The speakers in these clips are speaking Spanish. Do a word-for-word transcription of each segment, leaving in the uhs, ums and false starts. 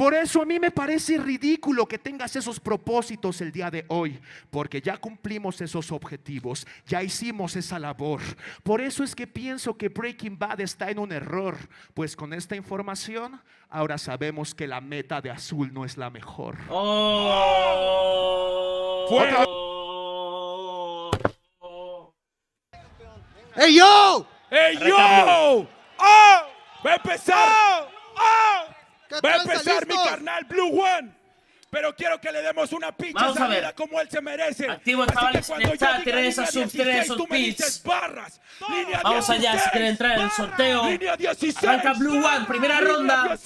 Por eso a mí me parece ridículo que tengas esos propósitos el día de hoy, porque ya cumplimos esos objetivos, ya hicimos esa labor. Por eso es que pienso que Breaking Bad está en un error, pues con esta información ahora sabemos que la meta de azul no es la mejor. Oh. ¡Fuera! Oh. Oh. ¡Ey, yo! ¡Ey, yo! ¡Oh! ¡Va a empezar! ¡Oh! ¡Oh! Va a empezar mi carnal Blue One, pero quiero que le demos una pinche salida como él se merece. Activo, chavales, cuando está, tiren esas sub, tiren esos pins. Vamos allá, si quieren entrar en el sorteo. Arranca Blue One, primera ronda.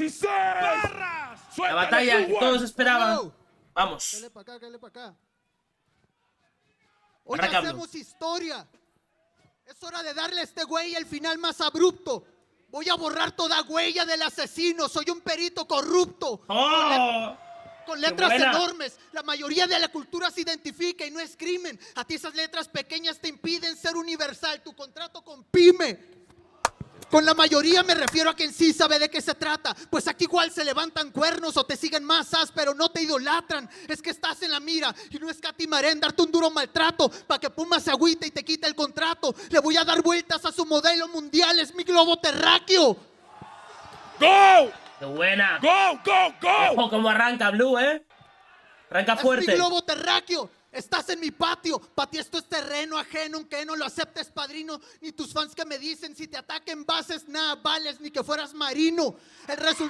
La batalla que todos esperaban. Vamos. Hoy hacemos historia. Es hora de darle a este güey el final más abrupto. Voy a borrar toda huella del asesino. Soy un perito corrupto. Oh, con letras enormes. La mayoría de la cultura se identifica y no es crimen. A ti esas letras pequeñas te impiden ser universal. Tu contrato con Pyme. Con la mayoría me refiero a quien sí sabe de qué se trata. Pues aquí igual se levantan cuernos o te siguen masas, pero no te idolatran. Es que estás en la mira y no escatimaré en darte un duro maltrato para que Puma se agüite y te quite el contrato. Le voy a dar vueltas a su modelo mundial, es mi globo terráqueo. ¡Go! ¡Qué buena! ¡Go, go, go! Ojo como arranca Blue, ¿eh? Arranca fuerte. Es mi globo terráqueo. Estás en mi patio, para ti esto es terreno ajeno, aunque no lo aceptes padrino, ni tus fans que me dicen si te ataquen bases, nada vales, ni que fueras marino. El, resu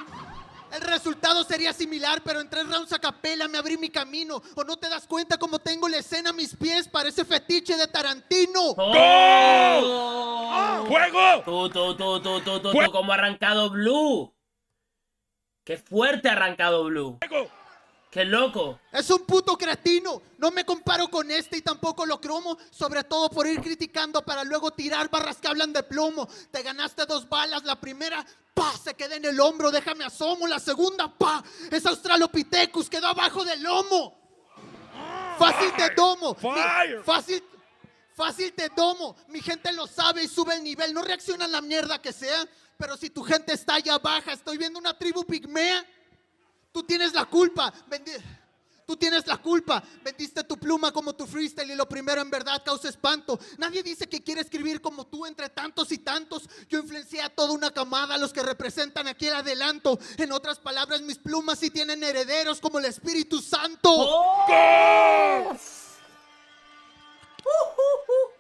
el resultado sería similar, pero en tres rounds a capela me abrí mi camino, o no te das cuenta cómo tengo la escena a mis pies, parece fetiche de Tarantino. ¡Gol! ¡Oh! ¡Juego! Tú, tú, tú, tú, tú, tú, tú, cómo ha arrancado Blue. Qué fuerte ha arrancado Blue. ¡Juego! ¡Qué loco! Es un puto cretino. No me comparo con este y tampoco lo cromo. Sobre todo por ir criticando para luego tirar barras que hablan de plomo. Te ganaste dos balas. La primera, pa, se queda en el hombro. Déjame asomo. La segunda, pa, es Australopithecus. Quedó abajo del lomo. Fácil te domo. Fire. Fácil. Fácil te domo. Mi gente lo sabe y sube el nivel. No reaccionan la mierda que sea. Pero si tu gente está allá baja, estoy viendo una tribu pigmea. Tú tienes la culpa, Vendi tú tienes la culpa, vendiste tu pluma como tu freestyle y lo primero en verdad causa espanto. Nadie dice que quiere escribir como tú entre tantos y tantos. Yo influencié a toda una camada, a los que representan aquí el adelanto. En otras palabras, mis plumas sí tienen herederos como el Espíritu Santo. ¡Oh! ¡Oh!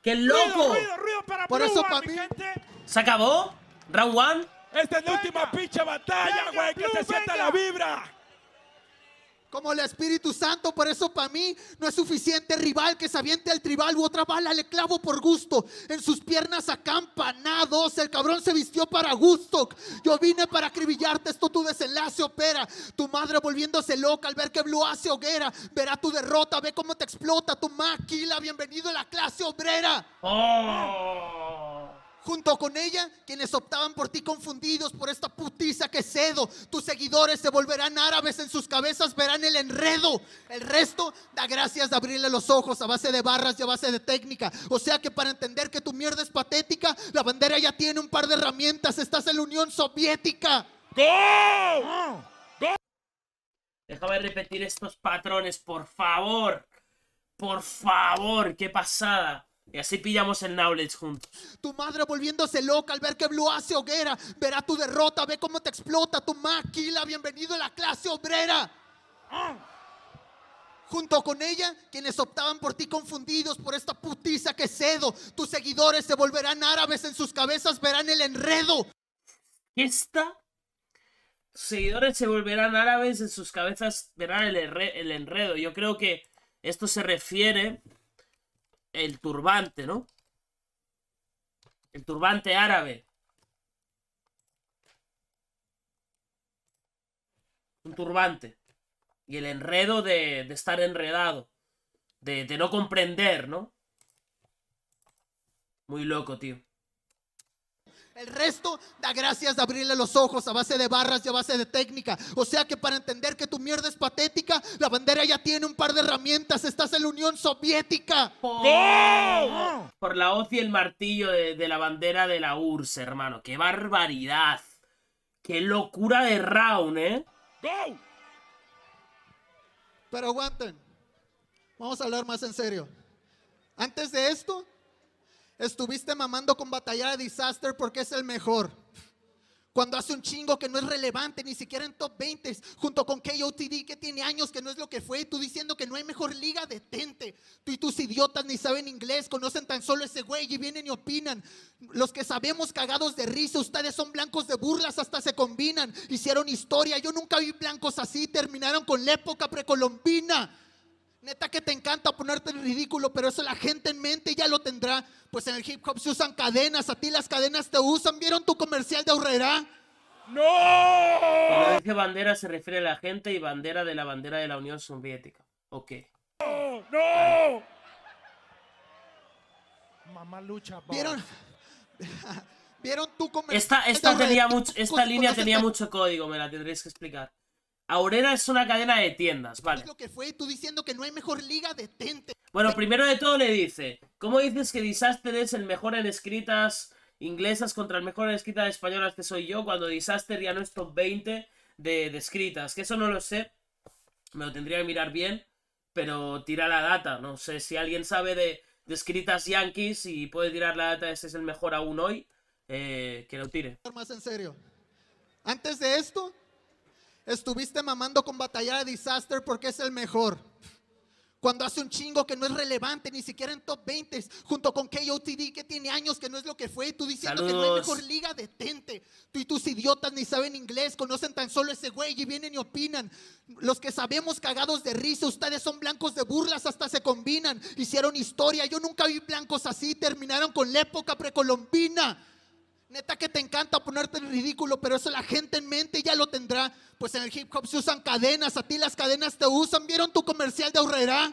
¡Qué loco! Ruido, ruido para Por pluma, eso para mí... ¿Se acabó? ¿Round one? Esta es la venga, última pinche batalla, güey, que se sienta la vibra. Como el Espíritu Santo, por eso para mí no es suficiente rival que se aviente al tribal u otra bala le clavo por gusto. En sus piernas acampanados, el cabrón se vistió para gusto. Yo vine para acribillarte, esto tu desenlace opera. Tu madre volviéndose loca al ver que Blue hace hoguera. Verá tu derrota, ve cómo te explota tu maquila. Bienvenido a la clase obrera. Oh. Junto con ella, quienes optaban por ti confundidos por esta putiza que cedo. Tus seguidores se volverán árabes, en sus cabezas verán el enredo. El resto da gracias de abrirle los ojos a base de barras y a base de técnica. O sea que para entender que tu mierda es patética, la bandera ya tiene un par de herramientas. Estás en la Unión Soviética. ¡Go! ¡Go! Déjame repetir estos patrones, por favor. Por favor, qué pasada. Y así pillamos el knowledge juntos. Tu madre volviéndose loca al ver que Blue hace hoguera. Verá tu derrota, ve cómo te explota tu maquila. Bienvenido a la clase obrera. Oh. Junto con ella, quienes optaban por ti confundidos por esta putiza que cedo. Tus seguidores se volverán árabes, en sus cabezas verán el enredo. Esta. Tus seguidores se volverán árabes, en sus cabezas verán el, el enredo. Yo creo que esto se refiere... El turbante, ¿no? El turbante árabe. Un turbante. Y el enredo de, de estar enredado. De, de no comprender, ¿no? Muy loco, tío. El resto da gracias de abrirle los ojos a base de barras y a base de técnica. O sea que para entender que tu mierda es patética, la bandera ya tiene un par de herramientas. Estás en la Unión Soviética. Por, ¡oh! por la hoz y el martillo de, de la bandera de la U R S S, hermano. ¡Qué barbaridad! ¡Qué locura de round, eh! ¡Go! Pero aguanten. Vamos a hablar más en serio. Antes de esto, estuviste mamando con batallar a Disaster porque es el mejor. Cuando hace un chingo que no es relevante, ni siquiera en top veinte, junto con K O T D que tiene años que no es lo que fue, y tú diciendo que no hay mejor liga, detente. Tú y tus idiotas ni saben inglés, conocen tan solo ese güey y vienen y opinan. Los que sabemos cagados de risa, ustedes son blancos de burlas, hasta se combinan. Hicieron historia, yo nunca vi blancos así, terminaron con la época precolombina. Neta que te encanta ponerte en ridículo, pero eso la gente en mente ya lo tendrá. Pues en el hip hop se usan cadenas, a ti las cadenas te usan. ¿Vieron tu comercial de Aurrerá? ¡No! Cuando dice bandera se refiere a la gente y bandera de la bandera de la Unión Soviética. Ok. ¡No! ¡No! Vale. Mamá lucha, papá. ¿Vieron? ¿Vieron tu comercial? Esta, esta, tenía mucho, esta línea tenía mucho código, me la tendréis que explicar. Aurrerá es una cadena de tiendas, vale. Lo que fue, tú diciendo que no hay mejor liga, detente. Bueno, primero de todo le dice, ¿cómo dices que Disaster es el mejor en escritas inglesas contra el mejor en escritas españolas que soy yo, cuando Disaster ya no es top veinte de, de escritas? Que eso no lo sé, me lo tendría que mirar bien, pero tira la data. No sé si alguien sabe de, de escritas yankees y puede tirar la data, ese es el mejor aún hoy, eh, que lo tire. Más en serio, antes de esto... Estuviste mamando con batallar a Disaster porque es el mejor. Cuando hace un chingo que no es relevante, ni siquiera en top veinte, junto con K O T D que tiene años que no es lo que fue, y tú diciendo Saludos. que no hay mejor liga, detente. Tú y tus idiotas ni saben inglés, conocen tan solo ese güey y vienen y opinan. Los que sabemos cagados de risa, ustedes son blancos de burlas, hasta se combinan. Hicieron historia, yo nunca vi blancos así, terminaron con la época precolombina. Neta que te encanta ponerte en ridículo, pero eso la gente en mente ya lo tendrá. Pues en el hip hop se usan cadenas, a ti las cadenas te usan. ¿Vieron tu comercial de Aurrerá?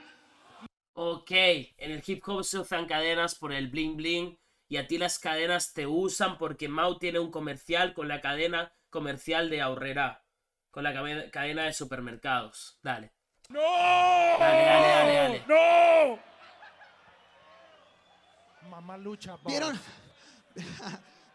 Ok, en el hip hop se usan cadenas por el bling bling y a ti las cadenas te usan porque Mau tiene un comercial con la cadena comercial de Aurrerá, con la cadena de supermercados. Dale. ¡No! Dale, dale, dale, dale. ¡No! Mamá lucha, papá. ¿Vieron?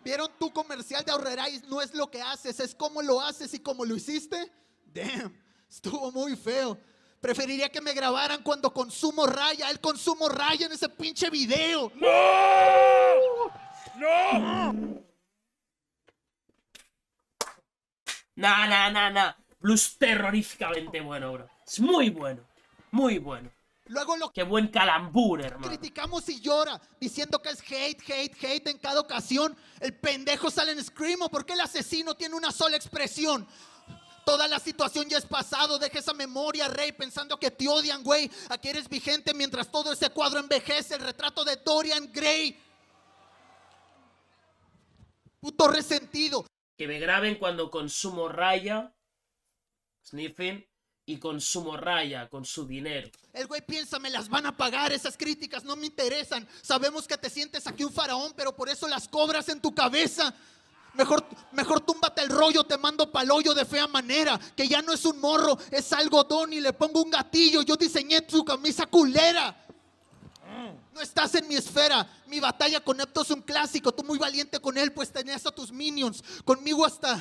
¿Vieron tu comercial de Aurrerá? Y no es lo que haces, es cómo lo haces y cómo lo hiciste. Damn, estuvo muy feo. Preferiría que me grabaran cuando consumo raya. Él consumo raya en ese pinche video. ¡No! ¡No! Nah, nah, nah, nah. Blues terroríficamente bueno, bro. Es muy bueno, muy bueno. Luego lo... ¡Qué buen calambur, hermano! Criticamos y llora, diciendo que es hate, hate, hate en cada ocasión. El pendejo sale en Screamo, porque el asesino tiene una sola expresión. Toda la situación ya es pasado, deja esa memoria, rey, pensando que te odian, güey. Aquí eres vigente mientras todo ese cuadro envejece, el retrato de Dorian Gray. Puto resentido. Que me graben cuando consumo raya. Sniffing. Y con su morralla, con su dinero. El güey piensa, me las van a pagar, esas críticas no me interesan. Sabemos que te sientes aquí un faraón, pero por eso las cobras en tu cabeza. Mejor, mejor túmbate el rollo, te mando palollo de fea manera. Que ya no es un morro, es algodón y le pongo un gatillo. Yo diseñé tu camisa culera. No estás en mi esfera. Mi batalla con Eptos es un clásico. Tú muy valiente con él, pues tenías a tus minions. Conmigo hasta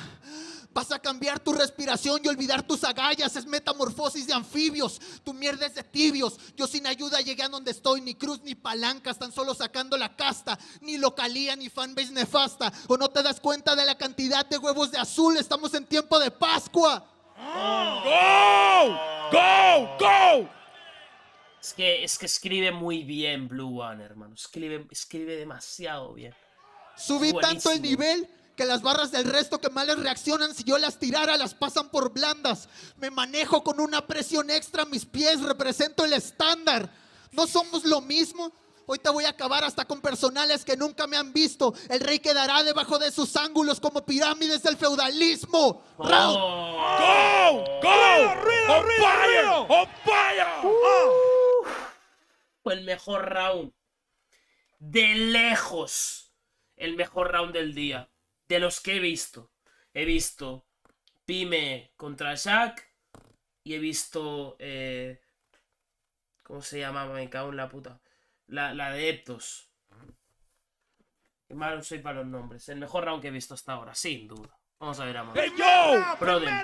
vas a cambiar tu respiración y olvidar tus agallas. Es metamorfosis de anfibios. Tu mierda es de tibios. Yo sin ayuda llegué a donde estoy. Ni cruz ni palancas, tan solo sacando la casta. Ni localía ni fanbase nefasta. ¿O no te das cuenta de la cantidad de huevos de azul? Estamos en tiempo de Pascua. ¡Go! ¡Go! ¡Go! Es que, es que escribe muy bien Blue One, hermano. Escribe, escribe demasiado bien. Subí Buenísimo. tanto el nivel que las barras del resto que mal les reaccionan, si yo las tirara, las pasan por blandas. Me manejo con una presión extra a mis pies, represento el estándar. No somos lo mismo. Hoy te voy a acabar hasta con personales que nunca me han visto. El rey quedará debajo de sus ángulos como pirámides del feudalismo. Oh. Round. ¡Go! ¡Go! ¡Ruido, ruido, ruido! ¡On fire! ¡On fire! Uh. El mejor round de lejos, el mejor round del día de los que he visto. He visto Pyme contra Jack y he visto eh, ¿cómo se llama? Me cago en la puta, la, la de Eptos. Qué malo soy para los nombres. El mejor round que he visto hasta ahora, sin duda. Vamos a ver a Mau. ¡Hey, yo! Prodem.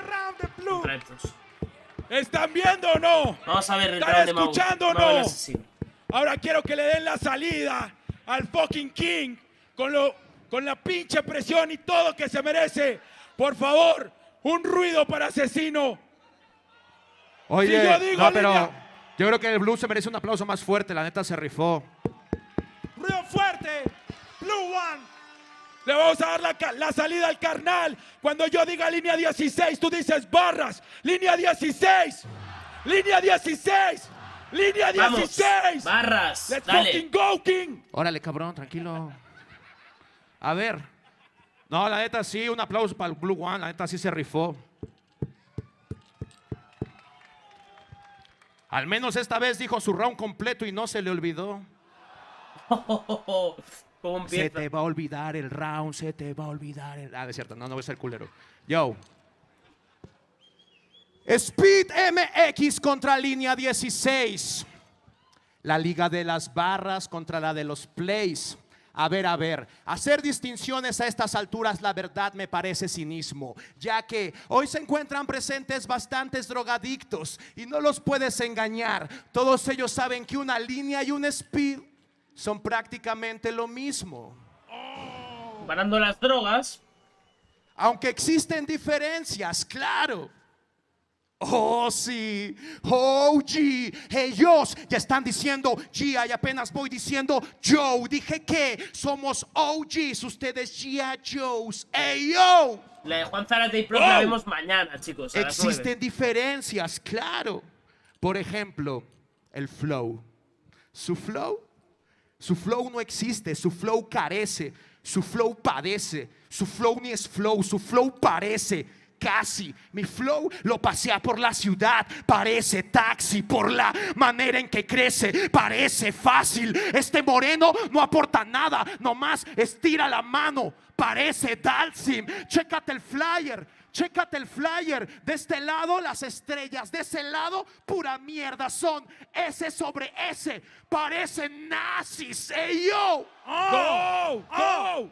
Contra Eptos. ¿Están viendo o no? Vamos a ver el round de Mau. ¿Están escuchando o no? Ahora quiero que le den la salida al fucking King con, lo, con la pinche presión y todo que se merece. Por favor, un ruido para Asesino. Oye, si yo digo, no, pero línea, yo creo que el Blue se merece un aplauso más fuerte. La neta se rifó. Ruido fuerte, Blue One. Le vamos a dar la, la salida al carnal. Cuando yo diga línea dieciséis, tú dices barras. Línea dieciséis. Línea dieciséis. Línea dieciséis. Vamos, barras. Let's fucking go, King. Órale, cabrón, tranquilo. A ver. No, la neta sí, un aplauso para el Blue One. La neta sí se rifó. Al menos esta vez dijo su round completo y no se le olvidó. Se te va a olvidar el round, se te va a olvidar el... Ah, de cierto, no, no voy a ser culero. Yo. Speed M X contra línea dieciséis. La liga de las barras contra la de los plays. A ver, a ver, hacer distinciones a estas alturas, la verdad me parece cinismo, ya que hoy se encuentran presentes bastantes drogadictos y no los puedes engañar. Todos ellos saben que una línea y un speed son prácticamente lo mismo. Comparando las drogas. Aunque existen diferencias, claro. Oh, sí, oh, G, ellos ya están diciendo G I, apenas voy diciendo Joe, dije que somos O Gs, ustedes G I Joes, ey, yo. La de Juan Zárate y Pro la vemos mañana, chicos. Existen diferencias, claro. Por ejemplo, el flow. Su flow, su flow no existe, su flow carece, su flow padece, su flow ni es flow, su flow parece. Casi, mi flow lo pasea por la ciudad, parece taxi, por la manera en que crece, parece fácil, este moreno no aporta nada, nomás estira la mano, parece Dalsim, chécate el flyer, chécate el flyer, de este lado las estrellas, de ese lado pura mierda son, S sobre S, parecen nazis, ey yo, oh, oh, oh.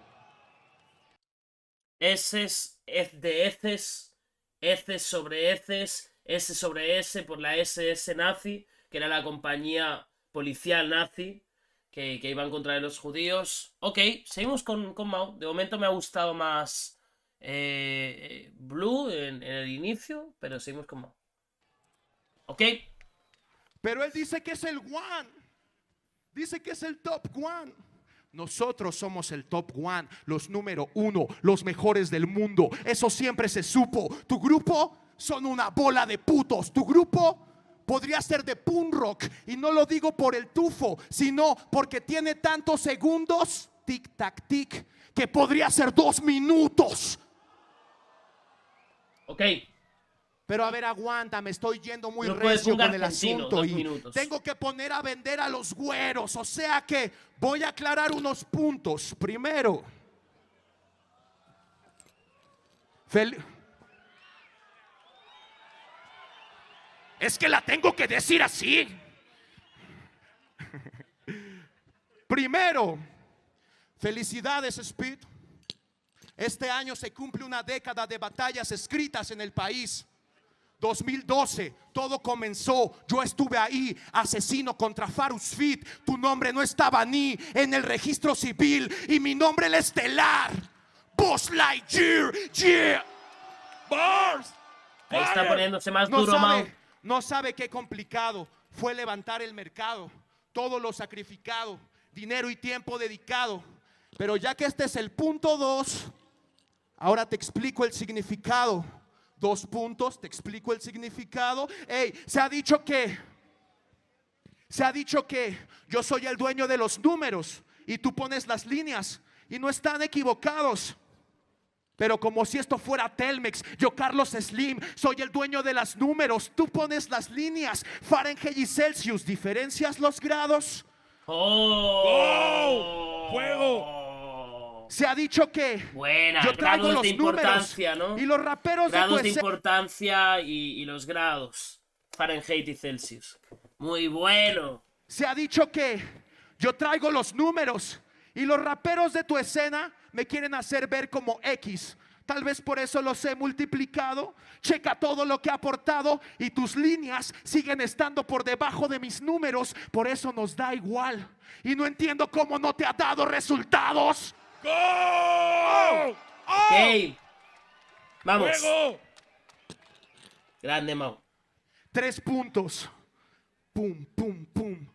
Eses, es de heces, heces sobre heces, S sobre S por la S S nazi, que era la compañía policial nazi que, que iba en contra de los judíos. Ok, seguimos con, con Mau. De momento me ha gustado más eh, Blue en, en el inicio, pero seguimos con Mau. Ok. Pero él dice que es el one, dice que es el top one. Nosotros somos el top one, los número uno, los mejores del mundo. Eso siempre se supo. Tu grupo son una bola de putos. Tu grupo podría ser de punk rock. Y no lo digo por el tufo, sino porque tiene tantos segundos, tic tac tic, que podría ser dos minutos. Ok. Pero a ver, aguanta, me estoy yendo muy no recio con el asunto y minutos. Tengo que poner a vender a los güeros, o sea que voy a aclarar unos puntos. Primero, fel es que la tengo que decir así. Primero, felicidades, Speed. Este año se cumple una década de batallas escritas en el país. dos mil doce, todo comenzó, yo estuve ahí, Asesino contra Farus Fit, tu nombre no estaba ni en el registro civil y mi nombre El Estelar, Boss Lightyear, yeah, Bars. Ahí está poniéndose más duro, Mau. No sabe qué complicado fue levantar el mercado, todo lo sacrificado, dinero y tiempo dedicado, pero ya que este es el punto dos, ahora te explico el significado. Dos puntos, te explico el significado. Ey, se ha dicho que, se ha dicho que yo soy el dueño de los números y tú pones las líneas y no están equivocados. Pero como si esto fuera Telmex, yo Carlos Slim soy el dueño de los números, tú pones las líneas, Fahrenheit y Celsius, diferencias los grados. ¡Oh! ¡Oh! ¡Fuego! Se ha dicho que buena, yo traigo grados los de importancia, números, ¿no? Y los raperos grados de, de importancia y, y los grados Fahrenheit y Celsius. Muy bueno. Se ha dicho que yo traigo los números y los raperos de tu escena me quieren hacer ver como X. Tal vez por eso los he multiplicado. Checa todo lo que ha aportado y tus líneas siguen estando por debajo de mis números. Por eso nos da igual. Y no entiendo cómo no te ha dado resultados. ¡Go! ¡Oh! Ok. Vamos. Luego. Grande, Mau. Tres puntos. Pum, pum, pum.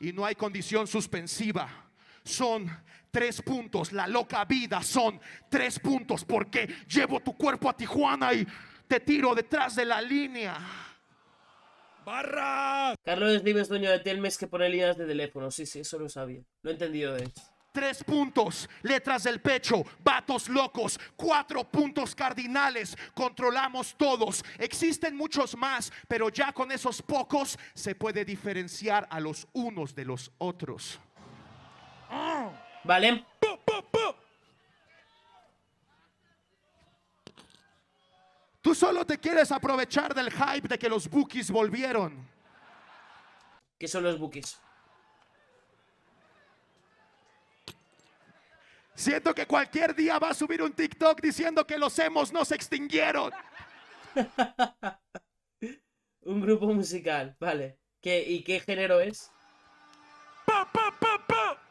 Y no hay condición suspensiva. Son tres puntos. La loca vida son tres puntos. Porque llevo tu cuerpo a Tijuana y te tiro detrás de la línea. ¡Barra! Carlos Slim es dueño de Telmex que pone líneas de teléfono. Sí, sí, eso lo sabía. Lo he entendido de hecho. Tres puntos, letras del pecho, vatos locos, cuatro puntos cardinales, controlamos todos. Existen muchos más, pero ya con esos pocos se puede diferenciar a los unos de los otros. Vale. ¡Pu, pu, pu! Tú solo te quieres aprovechar del hype de que los bookies volvieron. ¿Qué son los bookies? Siento que cualquier día va a subir un TikTok diciendo que los emos no se extinguieron. Un grupo musical, vale. ¿Qué, ¿Y qué género es? Pa, pa, pa, pa.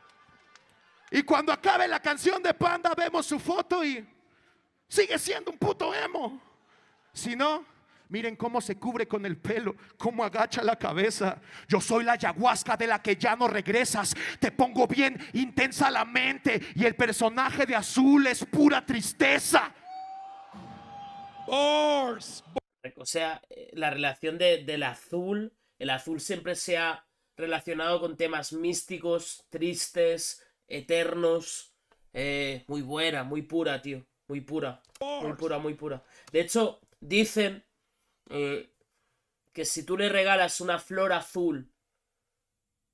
Y cuando acabe la canción de Panda vemos su foto y... sigue siendo un puto emo. Si no, miren cómo se cubre con el pelo, cómo agacha la cabeza. Yo soy la ayahuasca de la que ya no regresas. Te pongo bien intensa la mente y el personaje de azul es pura tristeza. O sea, la relación de, del azul, el azul siempre se ha relacionado con temas místicos, tristes, eternos. Eh, muy buena, muy pura, tío. Muy pura, muy pura, muy pura. De hecho, dicen... Eh, que si tú le regalas una flor azul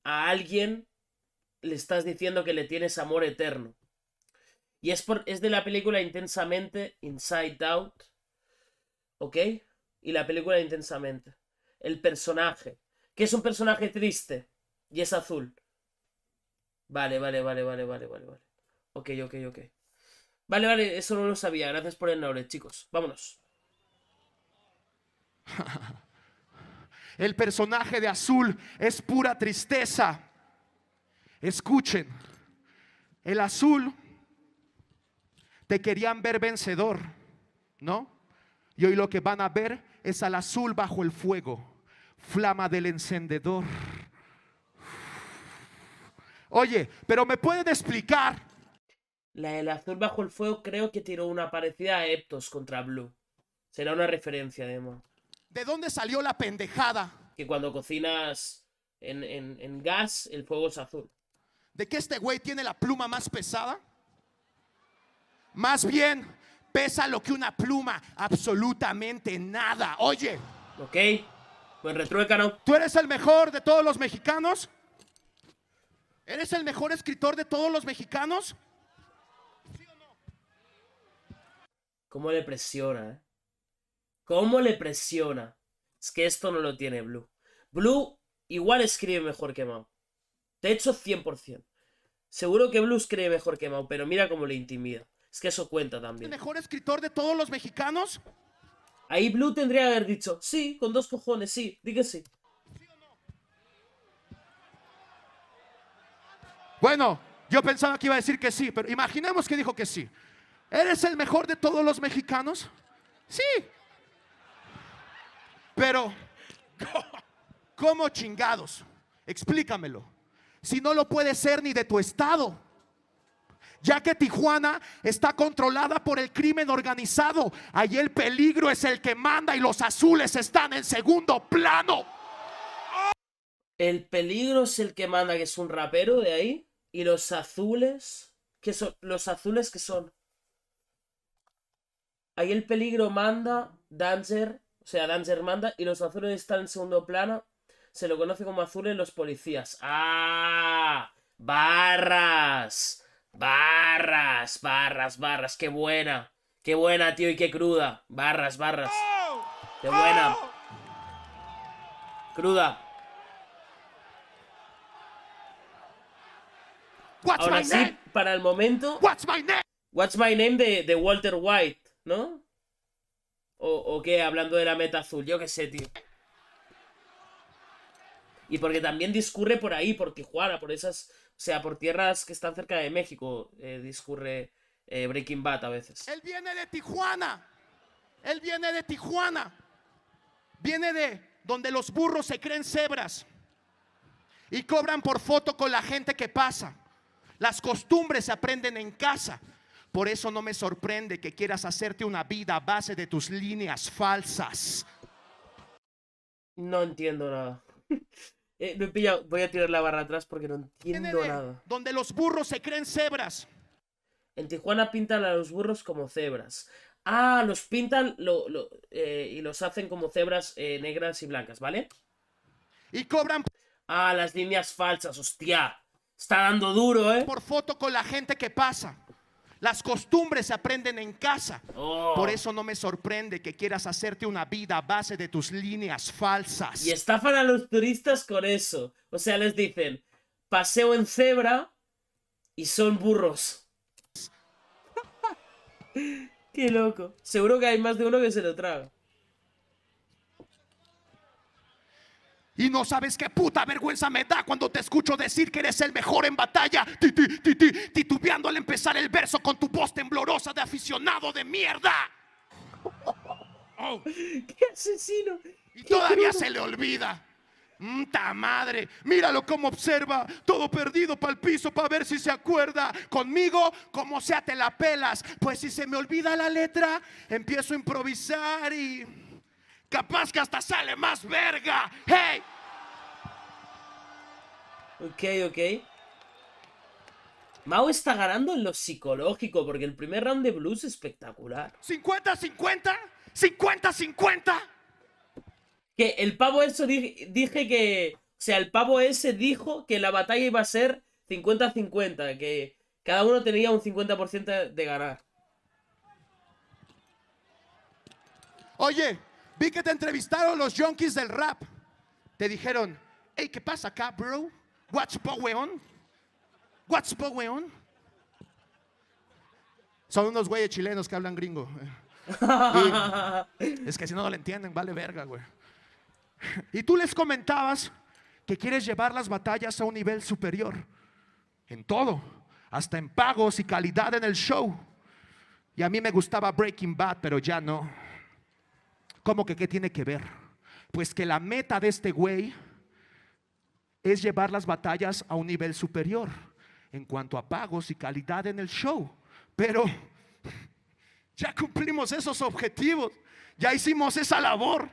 a alguien, le estás diciendo que le tienes amor eterno. Y es, por, es de la película Intensamente, Inside Out, ¿ok? Y la película Intensamente. El personaje, que es un personaje triste y es azul. Vale, vale, vale, vale, vale, vale, vale. Ok, ok, ok. Vale, vale, eso no lo sabía. Gracias por el nombre, chicos. Vámonos. El personaje de azul es pura tristeza. Escuchen, el azul te querían ver vencedor, ¿no? Y hoy lo que van a ver es al azul bajo el fuego, flama del encendedor. Oye, pero ¿me pueden explicar? La del azul bajo el fuego creo que tiró una parecida a Eptos contra Blue. Será una referencia, Demo. ¿De dónde salió la pendejada? Que cuando cocinas en, en, en gas, el fuego es azul. ¿De que este güey tiene la pluma más pesada? Más bien, pesa lo que una pluma, absolutamente nada. Oye. Ok, pues retruécalo. ¿Tú eres el mejor de todos los mexicanos? ¿Eres el mejor escritor de todos los mexicanos? ¿Sí o no? ¿Cómo le presiona, eh? ¿Cómo le presiona? Es que esto no lo tiene Blue. Blue igual escribe mejor que Mau. De hecho, cien por cien. Seguro que Blue escribe mejor que Mau, pero mira cómo le intimida. Es que eso cuenta también. ¿El mejor escritor de todos los mexicanos? Ahí Blue tendría que haber dicho, sí, con dos cojones, sí, di que sí. ¿Sí o no? Bueno, yo pensaba que iba a decir que sí, pero imaginemos que dijo que sí. ¿Eres el mejor de todos los mexicanos? Sí. Pero, ¿cómo chingados? Explícamelo. Si no lo puede ser ni de tu estado. Ya que Tijuana está controlada por el crimen organizado. Ahí el peligro es el que manda y los azules están en segundo plano. El peligro es el que manda, que es un rapero de ahí. Y los azules, que son los azules que son. Ahí el peligro manda, Danger. O sea, Danger manda y los azules están en segundo plano. Se lo conoce como azules los policías. ¡Ah! ¡Barras! ¡Barras! ¡Barras! ¡Barras! ¡Qué buena! ¡Qué buena, tío! ¡Y qué cruda! ¡Barras! ¡Barras! ¡Qué buena! ¡Cruda! Ahora sí, para el momento... What's my name? What's my name de, de Walter White. ¿no? ¿O, o qué? Hablando de la meta azul, yo qué sé, tío. Y porque también discurre por ahí, por Tijuana, por esas... O sea, por tierras que están cerca de México, eh, discurre eh, Breaking Bad a veces. Él viene de Tijuana. Él viene de Tijuana. Viene de donde los burros se creen cebras y cobran por foto con la gente que pasa. Las costumbres se aprenden en casa. Por eso no me sorprende que quieras hacerte una vida a base de tus líneas falsas. No entiendo nada. Eh, me he pillado. Voy a tirar la barra atrás porque no entiendo nada. Donde los burros se creen cebras. En Tijuana pintan a los burros como cebras. Ah, los pintan lo, lo, eh, y los hacen como cebras eh, negras y blancas, ¿vale? Y cobran... Ah, las líneas falsas, hostia. Está dando duro, ¿eh? Por foto con la gente que pasa. Las costumbres se aprenden en casa. Oh. Por eso no me sorprende que quieras hacerte una vida a base de tus líneas falsas. Y estafan a los turistas con eso. O sea, les dicen, paseo en cebra y son burros. Qué loco. Seguro que hay más de uno que se lo traga. Y no sabes qué puta vergüenza me da cuando te escucho decir que eres el mejor en batalla, titi, titi, titubeando al empezar el verso con tu voz temblorosa de aficionado de mierda. Oh. ¡Qué asesino! Y qué todavía crudo. Se le olvida. ¡Mta madre! Míralo como observa, todo perdido para el piso para ver si se acuerda. Conmigo, como sea, te la pelas. Pues si se me olvida la letra, empiezo a improvisar y... Capaz que hasta sale más verga. ¡Hey! Ok, ok. Mau está ganando en lo psicológico porque el primer round de blues es espectacular. ¿cincuenta cincuenta? ¿cincuenta cincuenta? Que el pavo eso di dije que... O sea, el pavo ese dijo que la batalla iba a ser cincuenta cincuenta. Que cada uno tenía un cincuenta por ciento de ganar. Oye... Vi que te entrevistaron los junkies del rap. Te dijeron, hey, ¿qué pasa acá, bro? What's po, weón? What's po, weón? Son unos güeyes chilenos que hablan gringo. Y es que si no, no lo entienden, vale verga, güey. Y tú les comentabas que quieres llevar las batallas a un nivel superior. En todo, hasta en pagos y calidad en el show. Y a mí me gustaba Breaking Bad, pero ya no. ¿Cómo que qué tiene que ver? Pues que la meta de este güey es llevar las batallas a un nivel superior en cuanto a pagos y calidad en el show. Pero ya cumplimos esos objetivos, ya hicimos esa labor.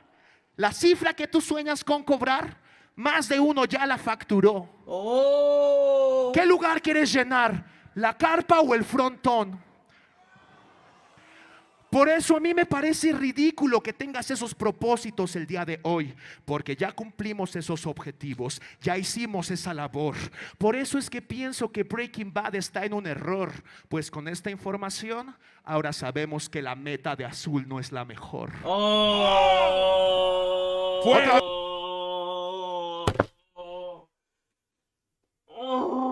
La cifra que tú sueñas con cobrar, más de uno ya la facturó. Oh. ¿Qué lugar quieres llenar? ¿La carpa o el frontón? Por eso a mí me parece ridículo que tengas esos propósitos el día de hoy, porque ya cumplimos esos objetivos, ya hicimos esa labor. Por eso es que pienso que Breaking Bad está en un error, pues con esta información ahora sabemos que la meta de azul no es la mejor. Oh, ¡fuera! Oh, oh, oh, oh.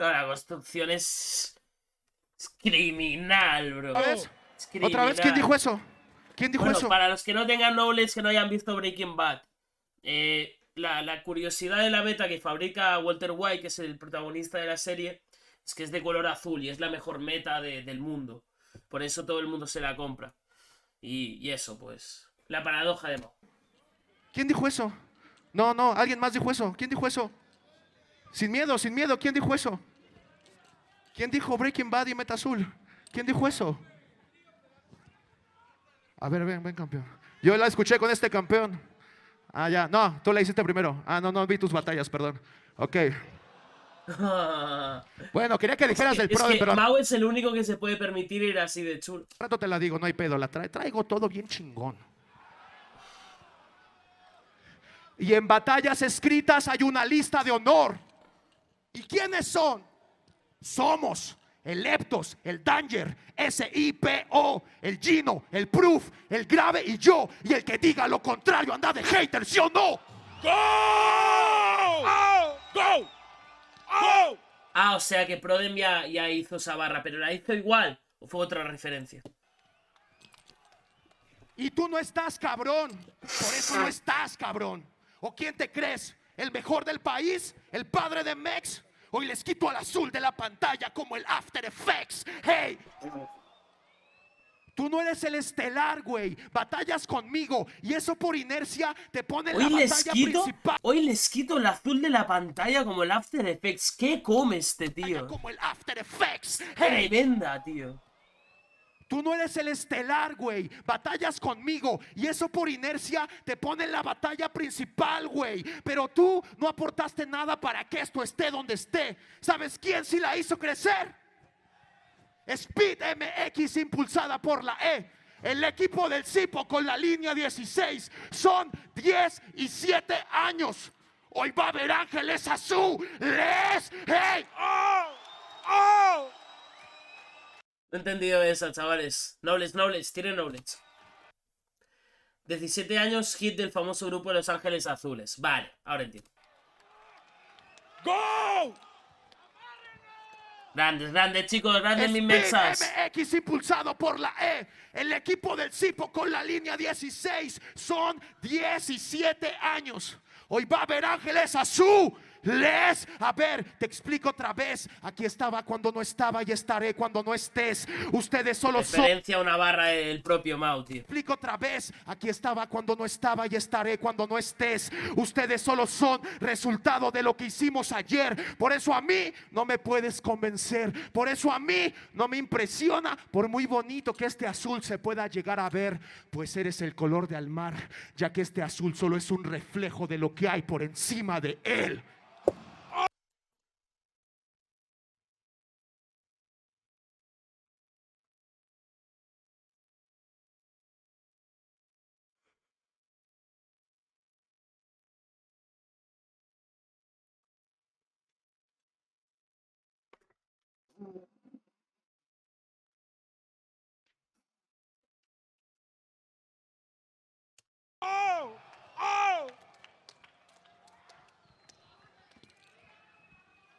No, la construcción es... es criminal, bro. Es criminal. ¿Otra vez? ¿Quién dijo eso? ¿Quién dijo bueno, eso? Para los que no tengan knowledge, que no hayan visto Breaking Bad, eh, la, la curiosidad de la meta que fabrica Walter White, que es el protagonista de la serie, es que es de color azul y es la mejor meta de, del mundo. Por eso todo el mundo se la compra. Y, y eso, pues. La paradoja de Mau. ¿Quién dijo eso? No, no, alguien más dijo eso. ¿Quién dijo eso? Sin miedo, sin miedo. ¿Quién dijo eso? ¿Quién dijo Breaking Bad y meta azul? ¿Quién dijo eso? A ver, ven, ven, campeón. Yo la escuché con este campeón. Ah, ya. No, tú la hiciste primero. Ah, no, no vi tus batallas, perdón. Ok. Bueno, quería que dijeras del Prodem, pero... Mau es el único que se puede permitir ir así de chulo. Un rato te la digo, no hay pedo. La tra traigo todo bien chingón. Y en batallas escritas hay una lista de honor. ¿Y quiénes son? Somos el Eptos, el Danger, S I P O, el Gino, el Proof, el Grave y yo. Y el que diga lo contrario anda de hater, ¿sí o no? ¡Go! ¡Oh! ¡Go! ¡Oh! Ah, o sea que Prodem ya, ya hizo esa barra, pero la hizo igual. ¿O fue otra referencia? Y tú no estás, cabrón. Por eso no estás, cabrón. ¿O quién te crees? ¿El mejor del país? ¿El padre de Mex? Hoy les quito al azul de la pantalla como el After Effects. ¡Hey! Tú no eres el estelar, güey. Batallas conmigo. Y eso por inercia te pone en la batalla quito, principal. Hoy les quito el azul de la pantalla como el After Effects. ¿Qué come este tío? Como el After Effects. ¡Hey! Tremenda, tío. Tú no eres el estelar, güey. Batallas conmigo. Y eso por inercia te pone en la batalla principal, güey. Pero tú no aportaste nada para que esto esté donde esté. ¿Sabes quién sí la hizo crecer? Speed M X, impulsada por la E. El equipo del C I P O con la línea dieciséis. Son diez y siete años. Hoy va a haber ángeles azules. ¡Hey! ¡Oh! ¡Oh! No he entendido esa, chavales. Nobles, nobles, tienen nobles. diecisiete años, hit del famoso grupo de Los Ángeles Azules. Vale, ahora entiendo. ¡Go! Grandes, grandes, chicos, grandes mis mexas. M X impulsado por la E. El equipo del C I P O con la línea dieciséis. Son diecisiete años. Hoy va a haber ángeles azul. Les, a ver, te explico otra vez. Aquí estaba cuando no estaba y estaré cuando no estés. Ustedes solo son. Referencia una barra del propio Mau, tío. Explico otra vez. Aquí estaba cuando no estaba y estaré cuando no estés. Ustedes solo son resultado de lo que hicimos ayer. Por eso a mí no me puedes convencer. Por eso a mí no me impresiona. Por muy bonito que este azul se pueda llegar a ver, pues eres el color del mar, ya que este azul solo es un reflejo de lo que hay por encima de él.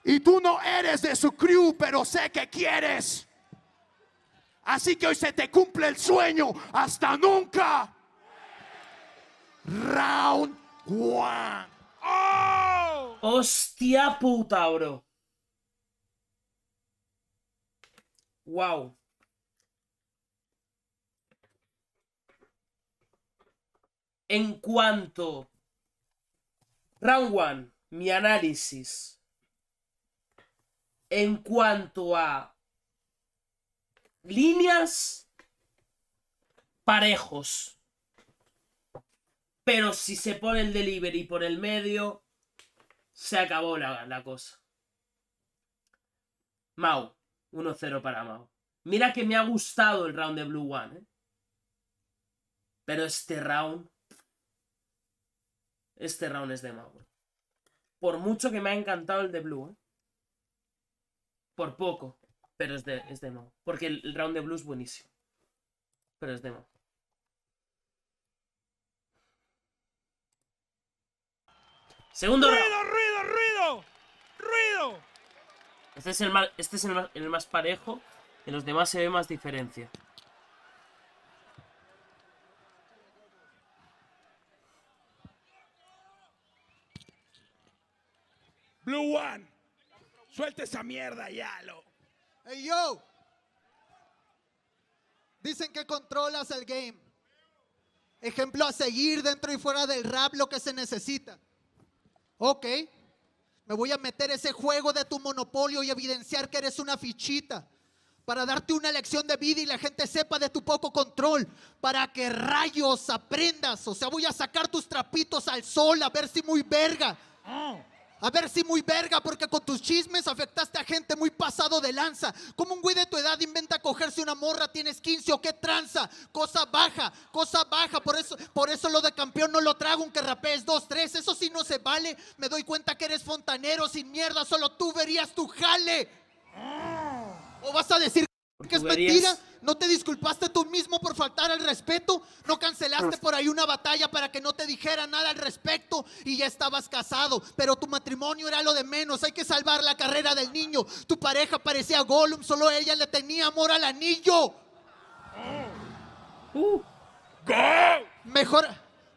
Y tú no eres de su crew, pero sé que quieres. Así que hoy se te cumple el sueño. Hasta nunca. Round one. ¡Oh! Hostia puta, bro. Wow. En cuanto. Round one. Mi análisis. En cuanto a líneas, parejos. Pero si se pone el delivery por el medio, se acabó la, la cosa. Mau, uno cero para Mau. Mira que me ha gustado el round de Blue One, ¿eh? Pero este round... Este round es de Mau. Por mucho que me ha encantado el de Blue, ¿eh? Por poco, pero es de, es de Mau. Porque el, el round de Blue es buenísimo. Pero es de Mau. Segundo ruido, round. ¡Ruido, ruido, ruido! ¡Ruido! Este es, el, mal, este es el, el más parejo. En los demás se ve más diferencia. Blue One. Suelta esa mierda ya, lo. Hey, yo. Dicen que controlas el game. Ejemplo a seguir dentro y fuera del rap, lo que se necesita. Ok. Me voy a meter ese juego de tu monopolio y evidenciar que eres una fichita. Para darte una lección de vida y la gente sepa de tu poco control. Para que rayos aprendas. O sea, voy a sacar tus trapitos al sol a ver si muy verga. Oh. A ver si muy verga, porque con tus chismes afectaste a gente muy pasado de lanza. Como un güey de tu edad inventa cogerse una morra, tienes quince o qué tranza. Cosa baja, cosa baja. Por eso, por eso lo de campeón no lo trago, aunque rapees dos, tres. Eso sí no se vale. Me doy cuenta que eres fontanero sin mierda. Solo tú verías tu jale. ¿O vas a decir que es mentira? ¿No te disculpaste tú mismo por faltar al respeto? ¿No cancelaste por ahí una batalla para que no te dijera nada al respecto? Y ya estabas casado, pero tu matrimonio era lo de menos. Hay que salvar la carrera del niño. Tu pareja parecía Gollum, solo ella le tenía amor al anillo. Uh. Mejor...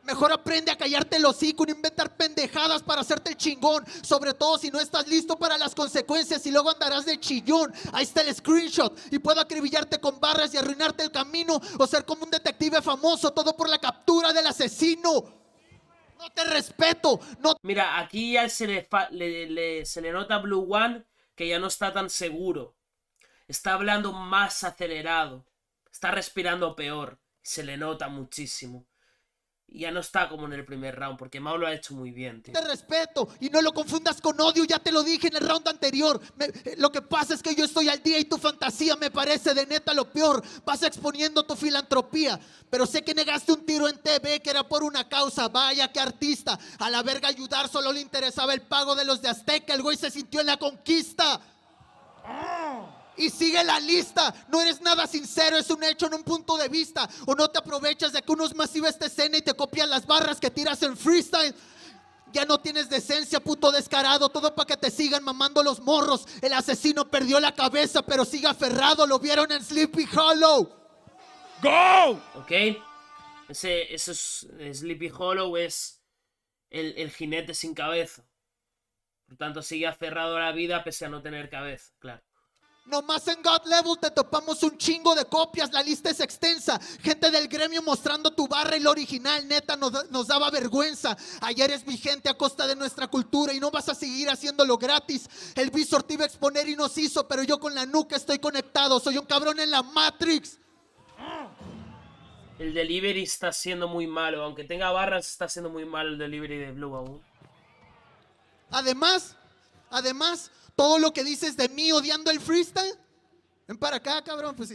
Mejor aprende a callarte el hocico y no inventar pendejadas para hacerte el chingón. Sobre todo si no estás listo para las consecuencias y luego andarás de chillón. Ahí está el screenshot y puedo acribillarte con barras y arruinarte el camino. O ser como un detective famoso, todo por la captura del asesino. No te respeto. No. Mira, aquí ya se le, le, le, se le nota a Blue One que ya no está tan seguro. Está hablando más acelerado. Está respirando peor. Se le nota muchísimo. Ya no está como en el primer round, porque Mau lo ha hecho muy bien, tío. Te respeto y no lo confundas con odio, ya te lo dije en el round anterior. Me, eh, lo que pasa es que yo estoy al día y tu fantasía me parece de neta lo peor. Vas exponiendo tu filantropía, pero sé que negaste un tiro en T V que era por una causa. Vaya, qué artista. A la verga ayudar solo le interesaba el pago de los de Azteca. El güey se sintió en la conquista. ¡Oh! Y sigue la lista, no eres nada sincero, es un hecho, no un punto de vista. O no te aprovechas de que unos masivos te escena y te copian las barras que tiras en freestyle. Ya no tienes decencia, puto descarado, todo para que te sigan mamando los morros. El asesino perdió la cabeza, pero sigue aferrado, lo vieron en Sleepy Hollow. ¡Go! Ok, ese, ese es, Sleepy Hollow es el, el jinete sin cabeza. Por tanto sigue aferrado a la vida pese a no tener cabeza, claro. Nomás en God Level te topamos un chingo de copias, la lista es extensa. Gente del gremio mostrando tu barra y lo original, neta, nos, nos daba vergüenza. Ayer es vigente a costa de nuestra cultura y no vas a seguir haciéndolo gratis. El Visor te iba a exponer y nos hizo, pero yo con la nuca estoy conectado. Soy un cabrón en la Matrix. El delivery está siendo muy malo, aunque tenga barras está siendo muy malo el delivery de Blue aún. Además, además... todo lo que dices de mí odiando el freestyle, ven para acá, cabrón. Pues,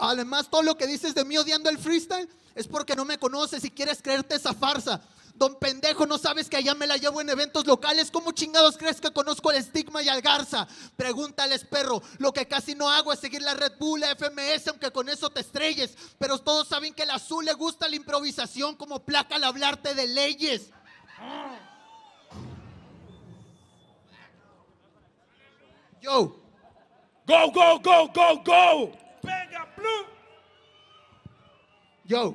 además, todo lo que dices de mí odiando el freestyle es porque no me conoces y quieres creerte esa farsa. Don pendejo, no sabes que allá me la llevo en eventos locales. ¿Cómo chingados crees que conozco el estigma y al Garza? Pregúntales, perro. Lo que casi no hago es seguir la Red Bull, la F M S, aunque con eso te estrelles. Pero todos saben que el azul le gusta la improvisación como placa al hablarte de leyes. Yo. Go, go, go, go, go. Venga, Blue. Yo.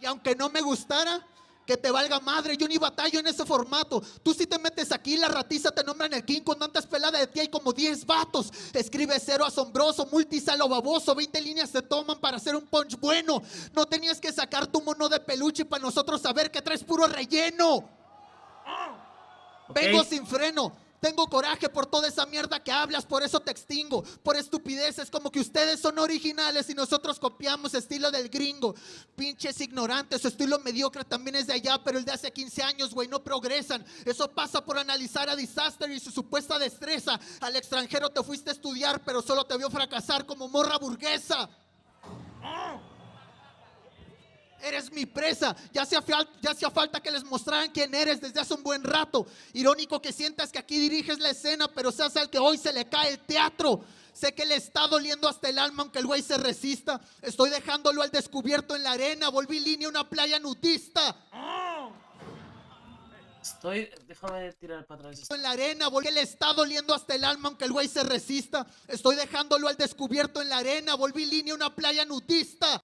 Y aunque no me gustara, que te valga madre, yo ni batallo en ese formato. Tú si te metes aquí, la ratiza te nombran el king con tantas peladas de ti, hay como diez vatos. Escribe cero asombroso, multisalo baboso, veinte líneas se toman para hacer un punch bueno. No tenías que sacar tu mono de peluche para nosotros saber que traes puro relleno. Okay. Vengo sin freno. Tengo coraje por toda esa mierda que hablas, por eso te extingo, por estupideces, como que ustedes son originales y nosotros copiamos estilo del gringo. Pinches ignorantes, su estilo mediocre también es de allá, pero el de hace quince años, güey, no progresan. Eso pasa por analizar a Disaster y su supuesta destreza. Al extranjero te fuiste a estudiar, pero solo te vio fracasar como morra burguesa. Eres mi presa, ya hacía falta, falta que les mostraran quién eres desde hace un buen rato. Irónico que sientas que aquí diriges la escena, pero seas el que hoy se le cae el teatro. Sé que le está doliendo hasta el alma, aunque el güey se resista. Estoy dejándolo al descubierto en la arena, volví línea a una playa nudista. Estoy, déjame tirar para atrás. En la arena, volví, le está doliendo hasta el alma, aunque el güey se resista. Estoy dejándolo al descubierto en la arena, volví línea a una playa nudista.